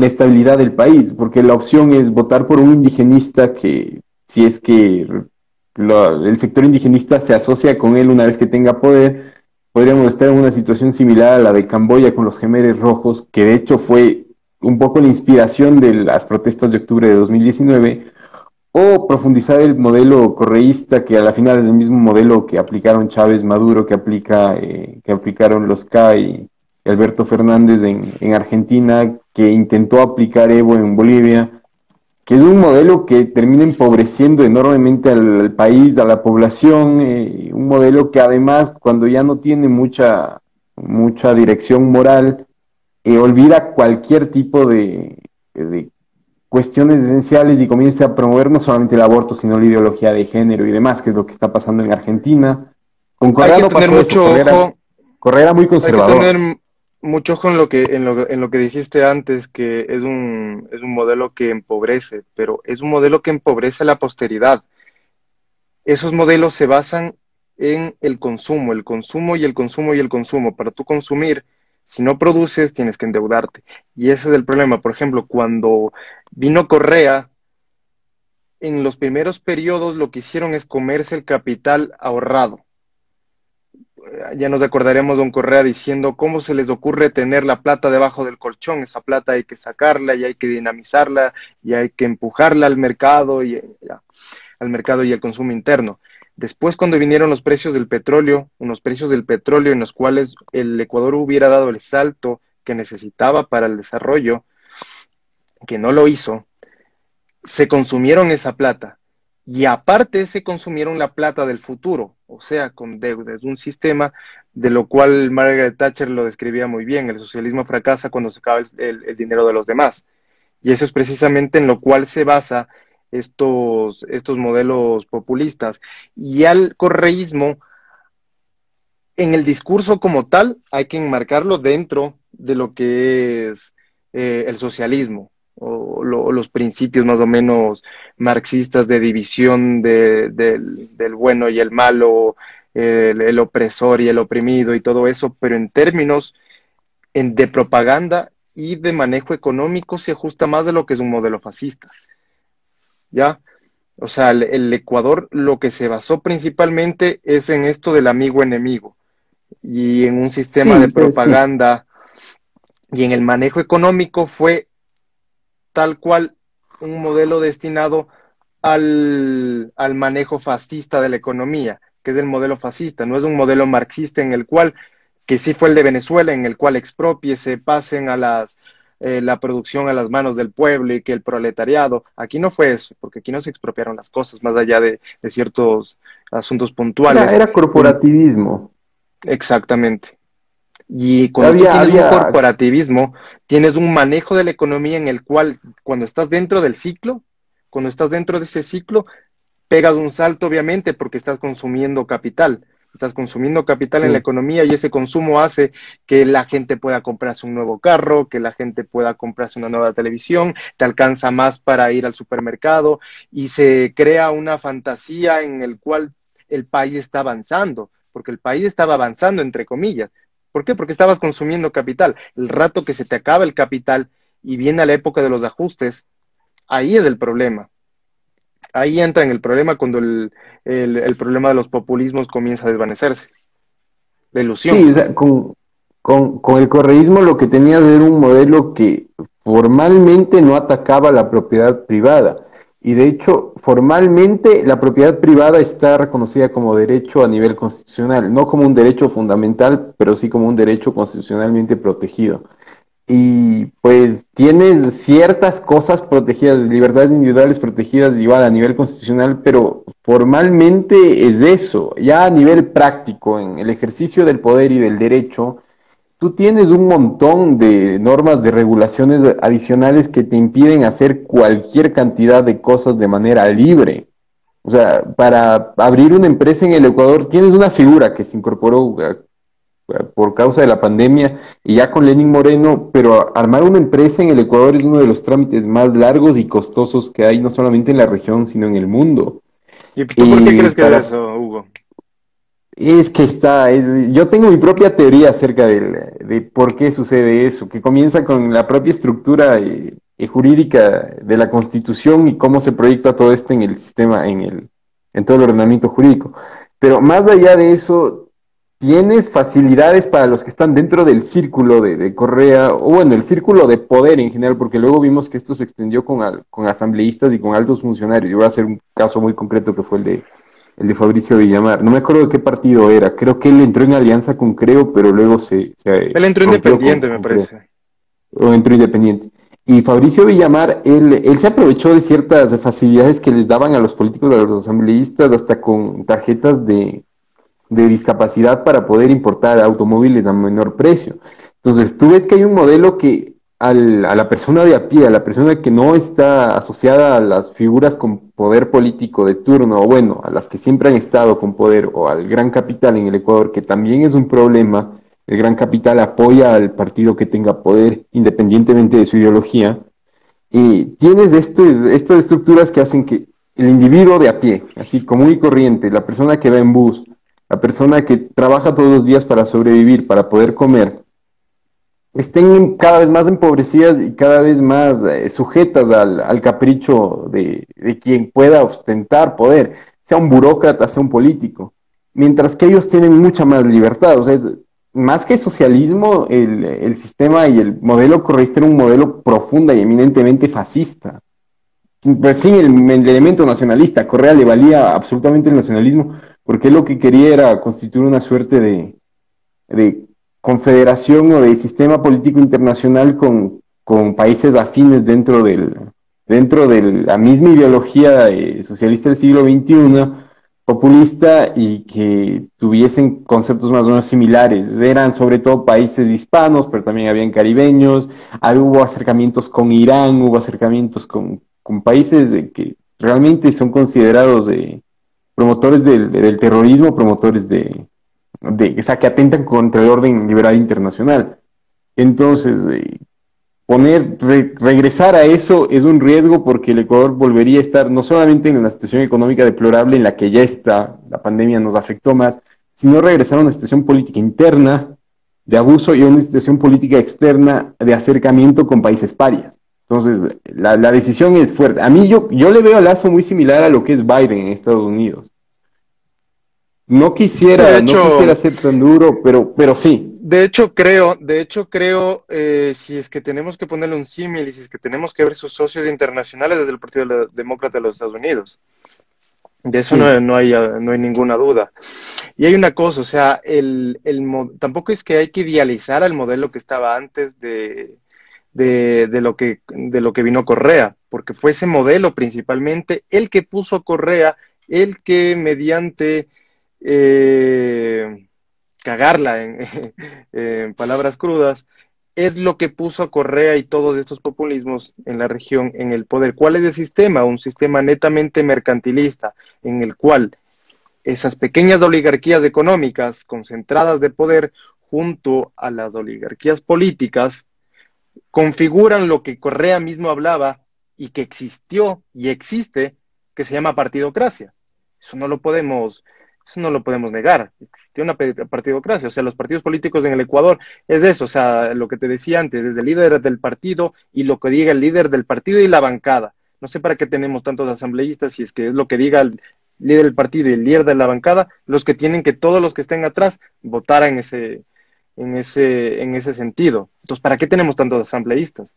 estabilidad del país, porque la opción es votar por un indigenista que, si es que el sector indigenista se asocia con él una vez que tenga poder, podríamos estar en una situación similar a la de Camboya con los Jemeres Rojos, que de hecho fue un poco la inspiración de las protestas de octubre de 2019, o profundizar el modelo correísta, que a la final es el mismo modelo que aplicaron Chávez, Maduro, que aplicaron los K y Alberto Fernández en Argentina, que intentó aplicar Evo en Bolivia, que es un modelo que termina empobreciendo enormemente al país, a la población, un modelo que además, cuando ya no tiene mucha dirección moral, olvida cualquier tipo de cuestiones esenciales y comienza a promover no solamente el aborto, sino la ideología de género y demás, que es lo que está pasando en Argentina. Con Correa no pasó eso. Correa era muy conservador. Hay que tener mucho ojo en lo que dijiste antes, que es un modelo que empobrece, pero es un modelo que empobrece a la posteridad. Esos modelos se basan en el consumo. Para tú consumir, si no produces, tienes que endeudarte. Y ese es el problema. Por ejemplo, cuando vino Correa, en los primeros periodos lo que hicieron es comerse el capital ahorrado. Ya nos acordaremos de un Correa diciendo, ¿cómo se les ocurre tener la plata debajo del colchón? Esa plata hay que sacarla y hay que dinamizarla y hay que empujarla al mercado y al consumo interno. Después, cuando vinieron los precios del petróleo, unos precios del petróleo en los cuales el Ecuador hubiera dado el salto que necesitaba para el desarrollo, que no lo hizo, se consumieron esa plata. Y aparte se consumieron la plata del futuro, o sea, con deuda. Es un sistema de lo cual Margaret Thatcher lo describía muy bien. El socialismo fracasa cuando se acaba el dinero de los demás. Y eso es precisamente en lo cual se basa estos modelos populistas. Y al correísmo, en el discurso como tal, hay que enmarcarlo dentro de lo que es el socialismo, o los principios más o menos marxistas de división del bueno y el malo, el opresor y el oprimido y todo eso, pero en términos de propaganda y de manejo económico se ajusta más de lo que es un modelo fascista. ¿Ya? O sea, el Ecuador lo que se basó principalmente es en esto del amigo-enemigo y en un sistema de propaganda, y en el manejo económico fue tal cual un modelo destinado al manejo fascista de la economía, que es el modelo fascista. No es un modelo marxista en el cual, que sí fue el de Venezuela, en el cual expropiese, pasen a las la producción a las manos del pueblo y que el proletariado, aquí no fue eso, porque aquí no se expropiaron las cosas, más allá de ciertos asuntos puntuales. Era corporativismo. Exactamente. Y cuando tú tienes un corporativismo, tienes un manejo de la economía en el cual, cuando estás dentro del ciclo, cuando estás dentro de ese ciclo, pegas un salto, obviamente, porque estás consumiendo capital. Estás consumiendo capital en la economía y ese consumo hace que la gente pueda comprarse un nuevo carro, que la gente pueda comprarse una nueva televisión, te alcanza más para ir al supermercado y se crea una fantasía en el cual el país está avanzando, porque el país estaba avanzando, entre comillas. ¿Por qué? Porque estabas consumiendo capital. El rato que se te acaba el capital y viene a la época de los ajustes, ahí es el problema. Ahí entra en el problema cuando el problema de los populismos comienza a desvanecerse. La ilusión. Sí, o sea, con el correísmo lo que tenía era un modelo que formalmente no atacaba la propiedad privada. Y de hecho, formalmente la propiedad privada está reconocida como derecho a nivel constitucional. No como un derecho fundamental, pero sí como un derecho constitucionalmente protegido. Y pues tienes ciertas cosas protegidas, libertades individuales protegidas igual a nivel constitucional, pero formalmente es eso. Ya a nivel práctico, en el ejercicio del poder y del derecho, tú tienes un montón de normas, de regulaciones adicionales que te impiden hacer cualquier cantidad de cosas de manera libre. O sea, para abrir una empresa en el Ecuador tienes una figura que se incorporó por causa de la pandemia y ya con Lenín Moreno, pero armar una empresa en el Ecuador es uno de los trámites más largos y costosos que hay, no solamente en la región, sino en el mundo. ¿Y tú por qué crees que es eso, Hugo? Es que yo tengo mi propia teoría acerca de por qué sucede eso, que comienza con la propia estructura jurídica de la Constitución y cómo se proyecta todo esto en el sistema, en todo el ordenamiento jurídico. Pero más allá de eso, tienes facilidades para los que están dentro del círculo de Correa, o bueno, el círculo de poder en general, porque luego vimos que esto se extendió con asambleístas y con altos funcionarios. Yo voy a hacer un caso muy concreto que fue el de Fabricio Villamar. No me acuerdo de qué partido era. Creo que él entró en alianza con Creo, pero luego él entró independiente, me parece. O entró independiente. Y Fabricio Villamar, él se aprovechó de ciertas facilidades que les daban a los políticos, a los asambleístas, hasta con tarjetas de discapacidad para poder importar automóviles a menor precio. Entonces, tú ves que hay un modelo que a la persona de a pie, a la persona que no está asociada a las figuras con poder político de turno, o bueno, a las que siempre han estado con poder, o al gran capital en el Ecuador, que también es un problema. El gran capital apoya al partido que tenga poder, independientemente de su ideología. Y tienes estas estructuras que hacen que el individuo de a pie, así común y corriente, la persona que va en bus, la persona que trabaja todos los días para sobrevivir, para poder comer, estén cada vez más empobrecidas y cada vez más sujetas al capricho de quien pueda ostentar poder, sea un burócrata, sea un político, mientras que ellos tienen mucha más libertad. O sea, más que socialismo, el sistema y el modelo correísta era un modelo profunda y eminentemente fascista. Pues sin el elemento nacionalista. Correa le valía absolutamente el nacionalismo, porque lo que quería era constituir una suerte de confederación o de sistema político internacional con países afines dentro de la misma ideología socialista del siglo XXI, populista, y que tuviesen conceptos más o menos similares. Eran sobre todo países hispanos, pero también habían caribeños. Hubo acercamientos con Irán, hubo acercamientos con países que realmente son considerados promotores del terrorismo, promotores o sea, que atentan contra el orden liberal internacional. Entonces, regresar a eso es un riesgo, porque el Ecuador volvería a estar no solamente en una situación económica deplorable en la que ya está, la pandemia nos afectó más, sino regresar a una situación política interna de abuso y a una situación política externa de acercamiento con países parias. Entonces, la decisión es fuerte. A mí yo le veo a Lasso muy similar a lo que es Biden en Estados Unidos. No quisiera, ser tan duro, pero sí. De hecho creo, si es que tenemos que ponerle un símil y si es que tenemos que ver sus socios internacionales desde el Partido Demócrata de los Estados Unidos. De eso sí. no hay ninguna duda. Y hay una cosa, o sea, tampoco es que hay que idealizar al modelo que estaba antes de lo que vino Correa, porque fue ese modelo principalmente el que puso a Correa, el que mediante cagarla en palabras crudas, es lo que puso a Correa y todos estos populismos en la región en el poder. ¿Cuál es el sistema? Un sistema netamente mercantilista, en el cual esas pequeñas oligarquías económicas concentradas de poder junto a las oligarquías políticas configuran lo que Correa mismo hablaba y que existió y existe, que se llama partidocracia. Eso no lo podemos negar. Existió una partidocracia. O sea, los partidos políticos en el Ecuador es eso. O sea, lo que te decía antes, desde el líder del partido y lo que diga el líder del partido y la bancada. No sé para qué tenemos tantos asambleístas si es que es lo que diga el líder del partido y el líder de la bancada, los que tienen que todos los que estén atrás votar en ese sentido. Entonces, ¿para qué tenemos tantos asambleístas?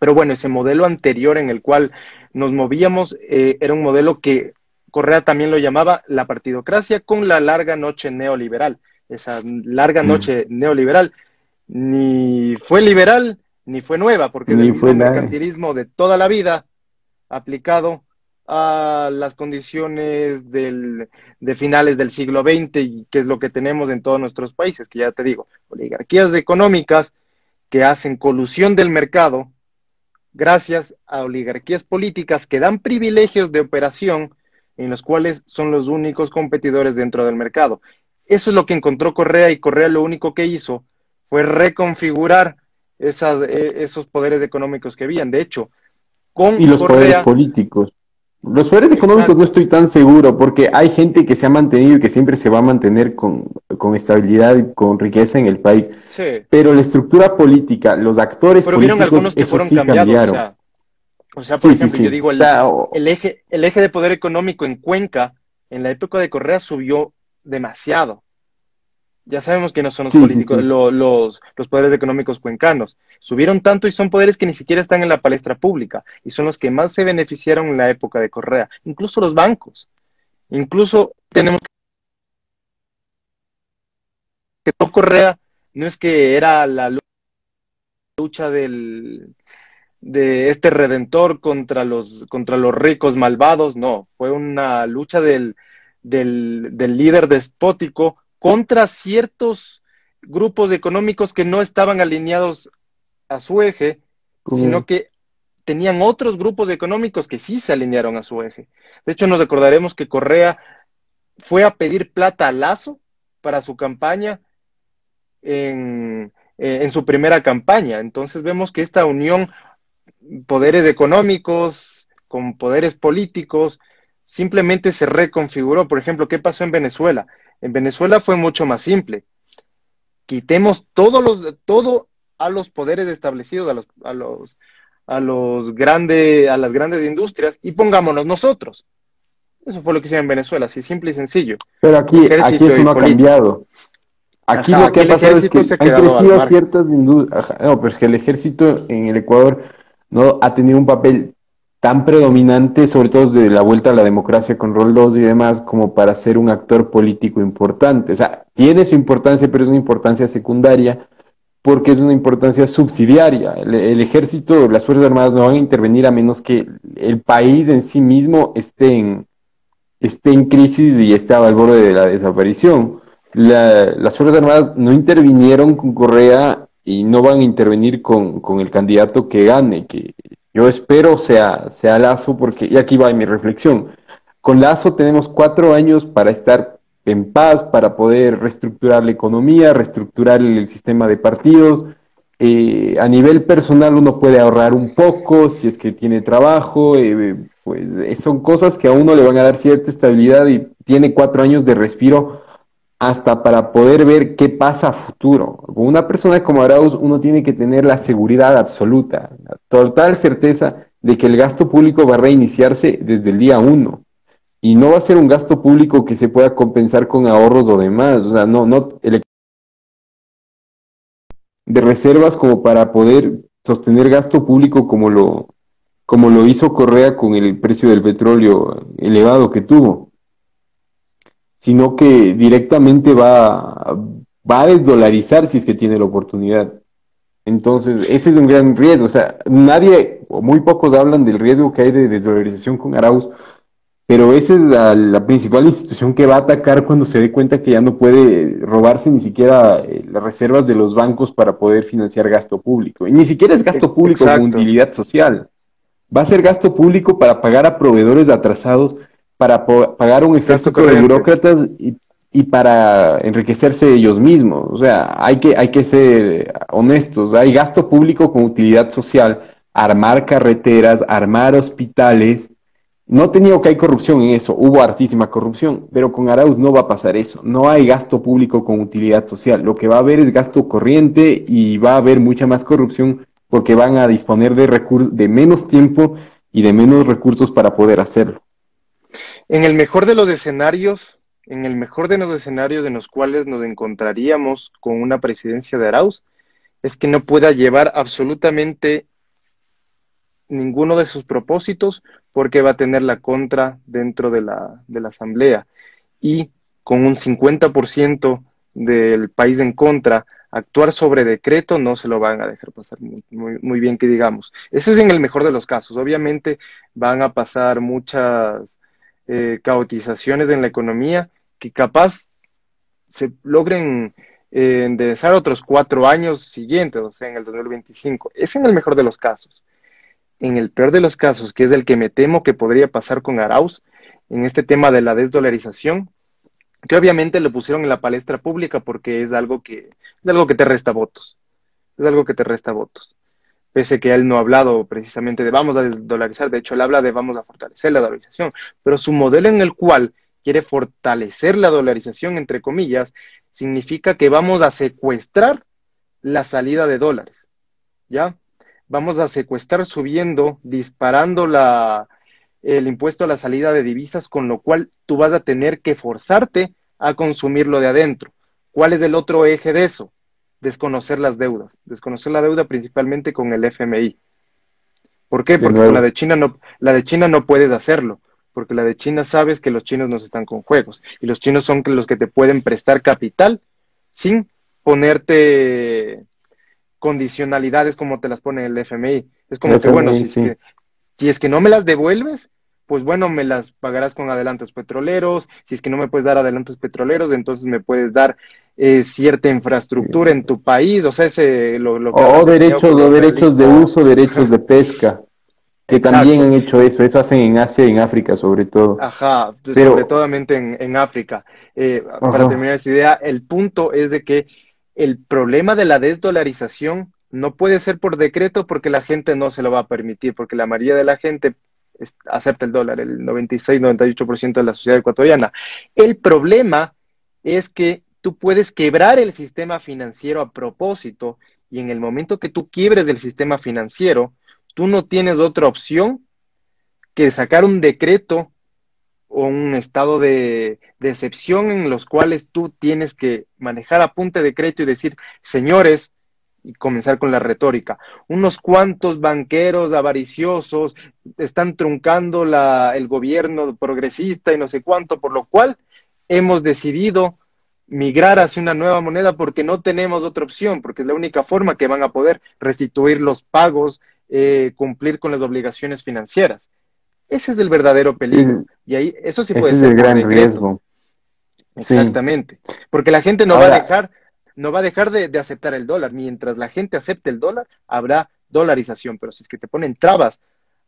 Pero bueno, ese modelo anterior en el cual nos movíamos era un modelo que Correa también lo llamaba la partidocracia con la larga noche neoliberal. Esa larga noche neoliberal ni fue liberal ni fue nueva, porque fue el mercantilismo de toda la vida aplicado a las condiciones de finales del siglo XX, y que es lo que tenemos en todos nuestros países, que ya te digo, oligarquías económicas que hacen colusión del mercado gracias a oligarquías políticas que dan privilegios de operación en los cuales son los únicos competidores dentro del mercado. Eso es lo que encontró Correa, y Correa lo único que hizo fue reconfigurar esos poderes económicos que habían. De hecho, con y los Correa, poderes políticos. Los poderes económicos no estoy tan seguro, porque hay gente que se ha mantenido y que siempre se va a mantener con estabilidad y con riqueza en el país. Sí. Pero la estructura política, los actores políticos, vieron algunos que fueron cambiados. O sea, por ejemplo, yo digo, el eje de poder económico en Cuenca, en la época de Correa, subió demasiado. Ya sabemos que no son los políticos, los poderes económicos cuencanos. Subieron tanto y son poderes que ni siquiera están en la palestra pública, y son los que más se beneficiaron en la época de Correa. Incluso los bancos. Incluso tenemos que Correa no es que era la lucha de este redentor contra los ricos malvados, no. Fue una lucha del líder despótico contra ciertos grupos económicos que no estaban alineados a su eje, sino que tenían otros grupos económicos que sí se alinearon a su eje. De hecho, nos recordaremos que Correa fue a pedir plata a Lasso para su campaña, en su primera campaña. Entonces vemos que esta unión, poderes económicos con poderes políticos, simplemente se reconfiguró. Por ejemplo, ¿qué pasó en Venezuela? En Venezuela fue mucho más simple. Quitemos todo a los poderes establecidos, a las grandes industrias, y pongámonos nosotros. Eso fue lo que hicieron en Venezuela, así simple y sencillo. Pero aquí eso no ha cambiado. Aquí lo que ha pasado es que han crecido ciertas industrias. No, pero es que el ejército en el Ecuador no ha tenido un papel tan predominante, sobre todo desde la vuelta a la democracia con Roldós y demás, como para ser un actor político importante. O sea, tiene su importancia, pero es una importancia secundaria, porque es una importancia subsidiaria. El ejército, las Fuerzas Armadas no van a intervenir a menos que el país en sí mismo esté en crisis y esté al borde de la desaparición. Las Fuerzas Armadas no intervinieron con Correa y no van a intervenir con el candidato que gane, que yo espero sea Lasso, porque, y aquí va mi reflexión, con Lasso tenemos 4 años para estar en paz, para poder reestructurar la economía, reestructurar el sistema de partidos. A nivel personal uno puede ahorrar un poco, si es que tiene trabajo, pues son cosas que a uno le van a dar cierta estabilidad, y tiene 4 años de respiro hasta para poder ver qué pasa a futuro. Con una persona como Arauz uno tiene que tener la seguridad absoluta, la total certeza de que el gasto público va a reiniciarse desde el día 1, y no va a ser un gasto público que se pueda compensar con ahorros o demás. O sea, no de reservas como para poder sostener gasto público como lo hizo Correa con el precio del petróleo elevado que tuvo, sino que directamente va a desdolarizar si es que tiene la oportunidad. Entonces, ese es un gran riesgo. O sea, nadie o muy pocos hablan del riesgo que hay de desvalorización con Arauz, pero esa es la principal institución que va a atacar cuando se dé cuenta que ya no puede robarse ni siquiera las reservas de los bancos para poder financiar gasto público. Y ni siquiera es gasto público con utilidad social. Va a ser gasto público para pagar a proveedores atrasados, para pagar un ejército de burócratas y para enriquecerse ellos mismos. O sea, hay que ser honestos. Hay gasto público con utilidad social, armar carreteras, armar hospitales. No te niego que hay corrupción en eso, hubo hartísima corrupción, pero con Arauz no va a pasar eso. No hay gasto público con utilidad social. Lo que va a haber es gasto corriente y va a haber mucha más corrupción porque van a disponer de menos tiempo y de menos recursos para poder hacerlo. En el mejor de los escenarios, en los cuales nos encontraríamos con una presidencia de Arauz, es que no pueda llevar absolutamente ninguno de sus propósitos, porque va a tener la contra dentro de la asamblea, y con un 50% del país en contra, actuar sobre decreto no se lo van a dejar pasar muy bien, que digamos. Eso es en el mejor de los casos. Obviamente van a pasar muchas caotizaciones en la economía, que capaz se logren enderezar otros 4 años siguientes, o sea, en el 2025. Es en el mejor de los casos. En el peor de los casos, que es el que me temo que podría pasar con Arauz, en este tema de la desdolarización, que obviamente lo pusieron en la palestra pública porque es algo que te resta votos. Pese que él no ha hablado precisamente de vamos a desdolarizar, de hecho él habla de vamos a fortalecer la dolarización, pero su modelo en el cual quiere fortalecer la dolarización, entre comillas, significa que vamos a secuestrar la salida de dólares, ¿ya? Vamos a secuestrar subiendo, disparando el impuesto a la salida de divisas, con lo cual tú vas a tener que forzarte a consumirlo de adentro. ¿Cuál es el otro eje de eso? Desconocer las deudas. Desconocer la deuda principalmente con el FMI. ¿Por qué? Porque con la de China no puedes hacerlo, porque la de China sabes que los chinos no están con juegos, y los chinos son los que te pueden prestar capital sin ponerte condicionalidades como te las pone el FMI. Es como que, bueno, si es que no me las devuelves, pues bueno, me las pagarás con adelantos petroleros. Si es que no me puedes dar adelantos petroleros, entonces me puedes dar cierta infraestructura en tu país, o sea, derechos de uso, derechos de pesca, que también han hecho eso hacen en Asia y en África sobre todo. Ajá, pero sobre todo en África. Para terminar esa idea, el punto es de que el problema de la desdolarización no puede ser por decreto, porque la gente no se lo va a permitir, porque la mayoría de la gente acepta el dólar, el 96-98% de la sociedad ecuatoriana. El problema es que tú puedes quebrar el sistema financiero a propósito, y en el momento que tú quiebres el sistema financiero, tú no tienes otra opción que sacar un decreto o un estado de excepción en los cuales tú tienes que manejar a punta de crédito y decir, señores, y comenzar con la retórica. Unos cuantos banqueros avariciosos están truncando el gobierno progresista y no sé cuánto, por lo cual hemos decidido migrar hacia una nueva moneda porque no tenemos otra opción, porque es la única forma que van a poder restituir los pagos, cumplir con las obligaciones financieras. Ese es el verdadero peligro. Y ahí eso sí puede ser el gran riesgo. Exactamente. Sí. Porque la gente no va a dejar de aceptar el dólar. Mientras la gente acepte el dólar, habrá dolarización. Pero si es que te ponen trabas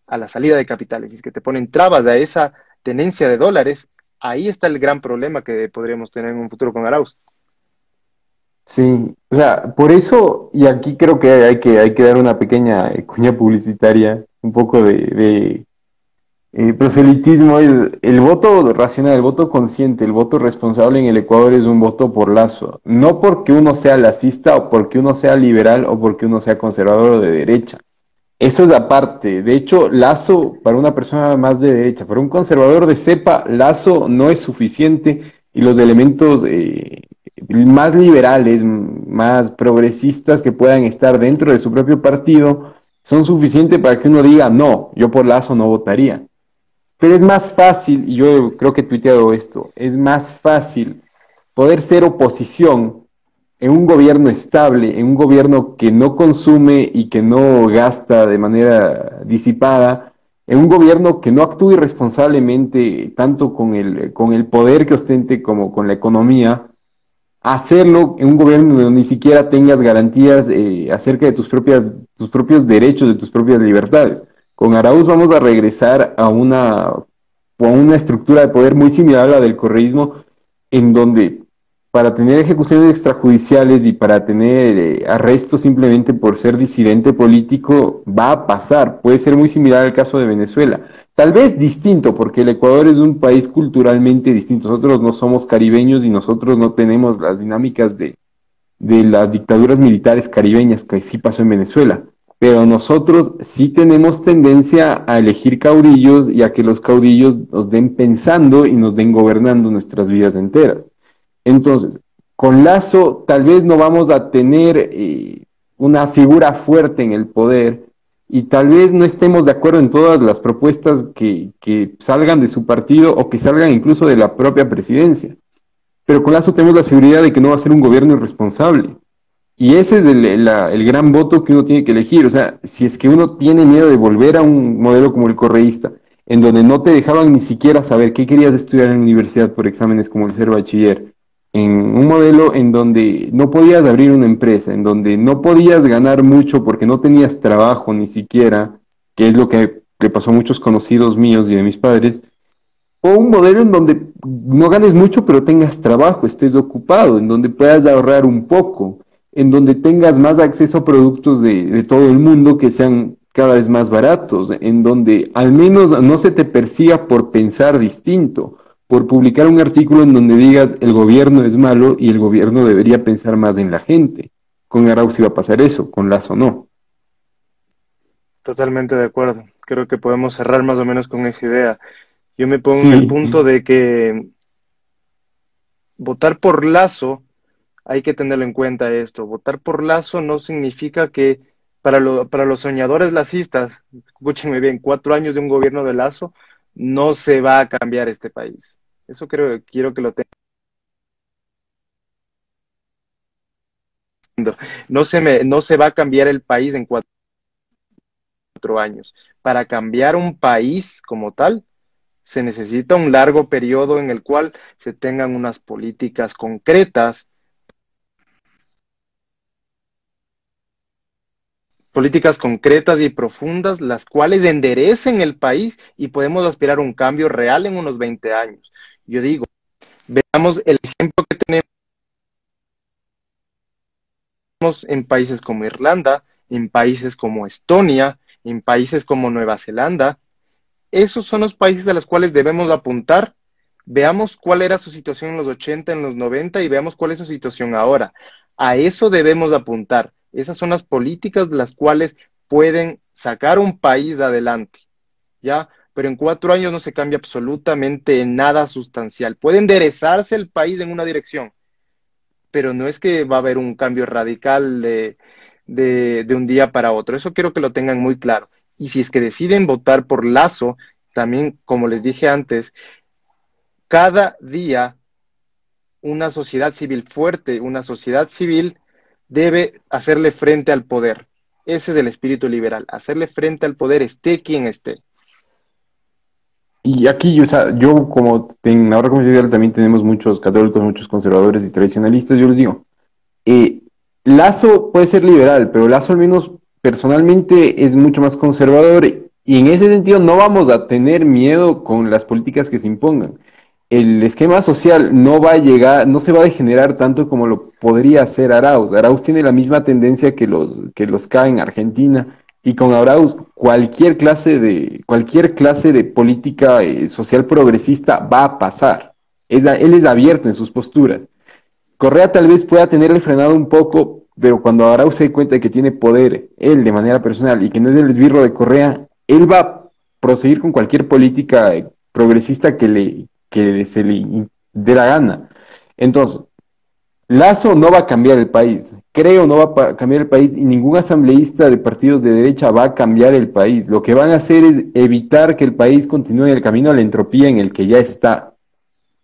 a la salida de capitales, si es que te ponen trabas a esa tenencia de dólares, ahí está el gran problema que podríamos tener en un futuro con Arauz. Sí, o sea, por eso, y aquí creo que hay que dar una pequeña cuña publicitaria, un poco de proselitismo. Es el voto racional, el voto consciente, el voto responsable en el Ecuador es un voto por Lasso. No porque uno sea lassista o porque uno sea liberal o porque uno sea conservador o de derecha. Eso es aparte. De hecho, Lasso, para una persona más de derecha, para un conservador de cepa, Lasso no es suficiente, y los elementos más liberales, más progresistas que puedan estar dentro de su propio partido son suficientes para que uno diga, no, yo por Lasso no votaría. Pero es más fácil, y yo creo que he tuiteado esto, es más fácil poder ser oposición en un gobierno estable, en un gobierno que no consume y que no gasta de manera disipada, en un gobierno que no actúe responsablemente tanto con el poder que ostente como con la economía, hacerlo en un gobierno donde ni siquiera tengas garantías acerca de tus propios derechos, de tus propias libertades. Con Arauz vamos a regresar a una estructura de poder muy similar a la del correísmo, en donde para tener ejecuciones extrajudiciales y para tener arrestos simplemente por ser disidente político va a pasar. Puede ser muy similar al caso de Venezuela. Tal vez distinto, porque el Ecuador es un país culturalmente distinto. Nosotros no somos caribeños y nosotros no tenemos las dinámicas de las dictaduras militares caribeñas que sí pasó en Venezuela. Pero nosotros sí tenemos tendencia a elegir caudillos y a que los caudillos nos den pensando y nos den gobernando nuestras vidas enteras. Entonces, con Lasso tal vez no vamos a tener una figura fuerte en el poder y tal vez no estemos de acuerdo en todas las propuestas que salgan de su partido o que salgan incluso de la propia presidencia. Pero con Lasso tenemos la seguridad de que no va a ser un gobierno irresponsable. Y ese es el gran voto que uno tiene que elegir. O sea, si es que uno tiene miedo de volver a un modelo como el correísta, en donde no te dejaban ni siquiera saber qué querías estudiar en la universidad por exámenes como el ser bachiller, en un modelo en donde no podías abrir una empresa, en donde no podías ganar mucho porque no tenías trabajo ni siquiera, que es lo que le pasó a muchos conocidos míos y de mis padres, o un modelo en donde no ganes mucho pero tengas trabajo, estés ocupado, en donde puedas ahorrar un poco, en donde tengas más acceso a productos de todo el mundo que sean cada vez más baratos, en donde al menos no se te persiga por pensar distinto, por publicar un artículo en donde digas el gobierno es malo y el gobierno debería pensar más en la gente. Con Arauz iba a pasar eso, con Lasso no. Totalmente de acuerdo. Creo que podemos cerrar más o menos con esa idea. Yo me pongo en el punto de que votar por Lasso... hay que tenerlo en cuenta esto. Votar por Lasso no significa que para los soñadores lacistas, escúchenme bien, 4 años de un gobierno de Lasso, no se va a cambiar este país. Eso creo, quiero que lo tengan. No se va a cambiar el país en 4 años. Para cambiar un país como tal, se necesita un largo periodo en el cual se tengan unas políticas concretas, políticas concretas y profundas, las cuales enderecen el país y podemos aspirar a un cambio real en unos 20 años. Yo digo, veamos el ejemplo que tenemos en países como Irlanda, en países como Estonia, en países como Nueva Zelanda. Esos son los países a los cuales debemos apuntar. Veamos cuál era su situación en los 80, en los 90 y veamos cuál es su situación ahora. A eso debemos apuntar. Esas son las políticas las cuales pueden sacar un país adelante, ¿ya? Pero en 4 años no se cambia absolutamente nada sustancial. Puede enderezarse el país en una dirección, pero no es que va a haber un cambio radical de un día para otro. Eso quiero que lo tengan muy claro. Y si es que deciden votar por Lasso, también, como les dije antes, cada día una sociedad civil fuerte, una sociedad civil... debe hacerle frente al poder. Ese es el espíritu liberal, hacerle frente al poder, esté quien esté. Y aquí, o sea, yo como en Navarra Confidencial también tenemos muchos católicos, muchos conservadores y tradicionalistas, yo les digo, Lasso puede ser liberal, pero Lasso al menos personalmente es mucho más conservador y en ese sentido no vamos a tener miedo con las políticas que se impongan. El esquema social no va a llegar, no se va a degenerar tanto como lo podría hacer Arauz. Arauz tiene la misma tendencia que los K en Argentina, y con Arauz cualquier clase de política social progresista va a pasar. Él es abierto en sus posturas. Correa tal vez pueda tenerle frenado un poco, pero cuando Arauz se dé cuenta de que tiene poder, él de manera personal, y que no es el esbirro de Correa, él va a proseguir con cualquier política progresista que se le dé la gana. Entonces, Lasso no va a cambiar el país, Creo no va a cambiar el país, y ningún asambleísta de partidos de derecha va a cambiar el país. Lo que van a hacer es evitar que el país continúe en el camino a la entropía en el que ya está.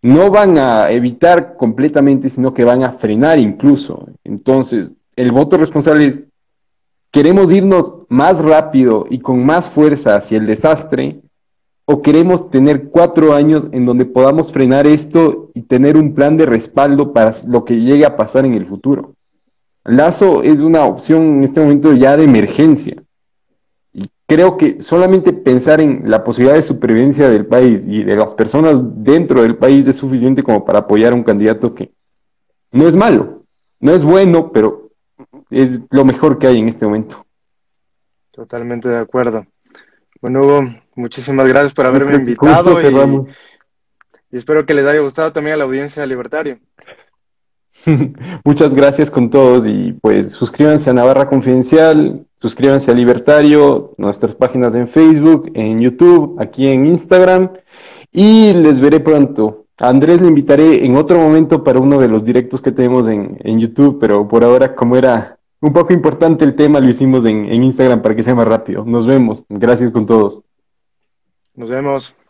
no van a evitar completamente, sino que van a frenar incluso. Entonces, el voto responsable es, ¿queremos irnos más rápido y con más fuerza hacia el desastre? ¿O queremos tener 4 años en donde podamos frenar esto y tener un plan de respaldo para lo que llegue a pasar en el futuro? Lasso es una opción en este momento ya de emergencia. Y creo que solamente pensar en la posibilidad de supervivencia del país y de las personas dentro del país es suficiente como para apoyar a un candidato que no es malo, no es bueno, pero es lo mejor que hay en este momento. Totalmente de acuerdo. Bueno, Hugo, muchísimas gracias por haberme invitado y espero que les haya gustado también a la audiencia de Libertario. Muchas gracias con todos y pues suscríbanse a Navarra Confidencial, suscríbanse a Libertario, nuestras páginas en Facebook, en YouTube, aquí en Instagram y les veré pronto. A Andrés le invitaré en otro momento para uno de los directos que tenemos en YouTube, pero por ahora como era un poco importante el tema lo hicimos en Instagram para que sea más rápido. Nos vemos. Gracias con todos. Nos vemos.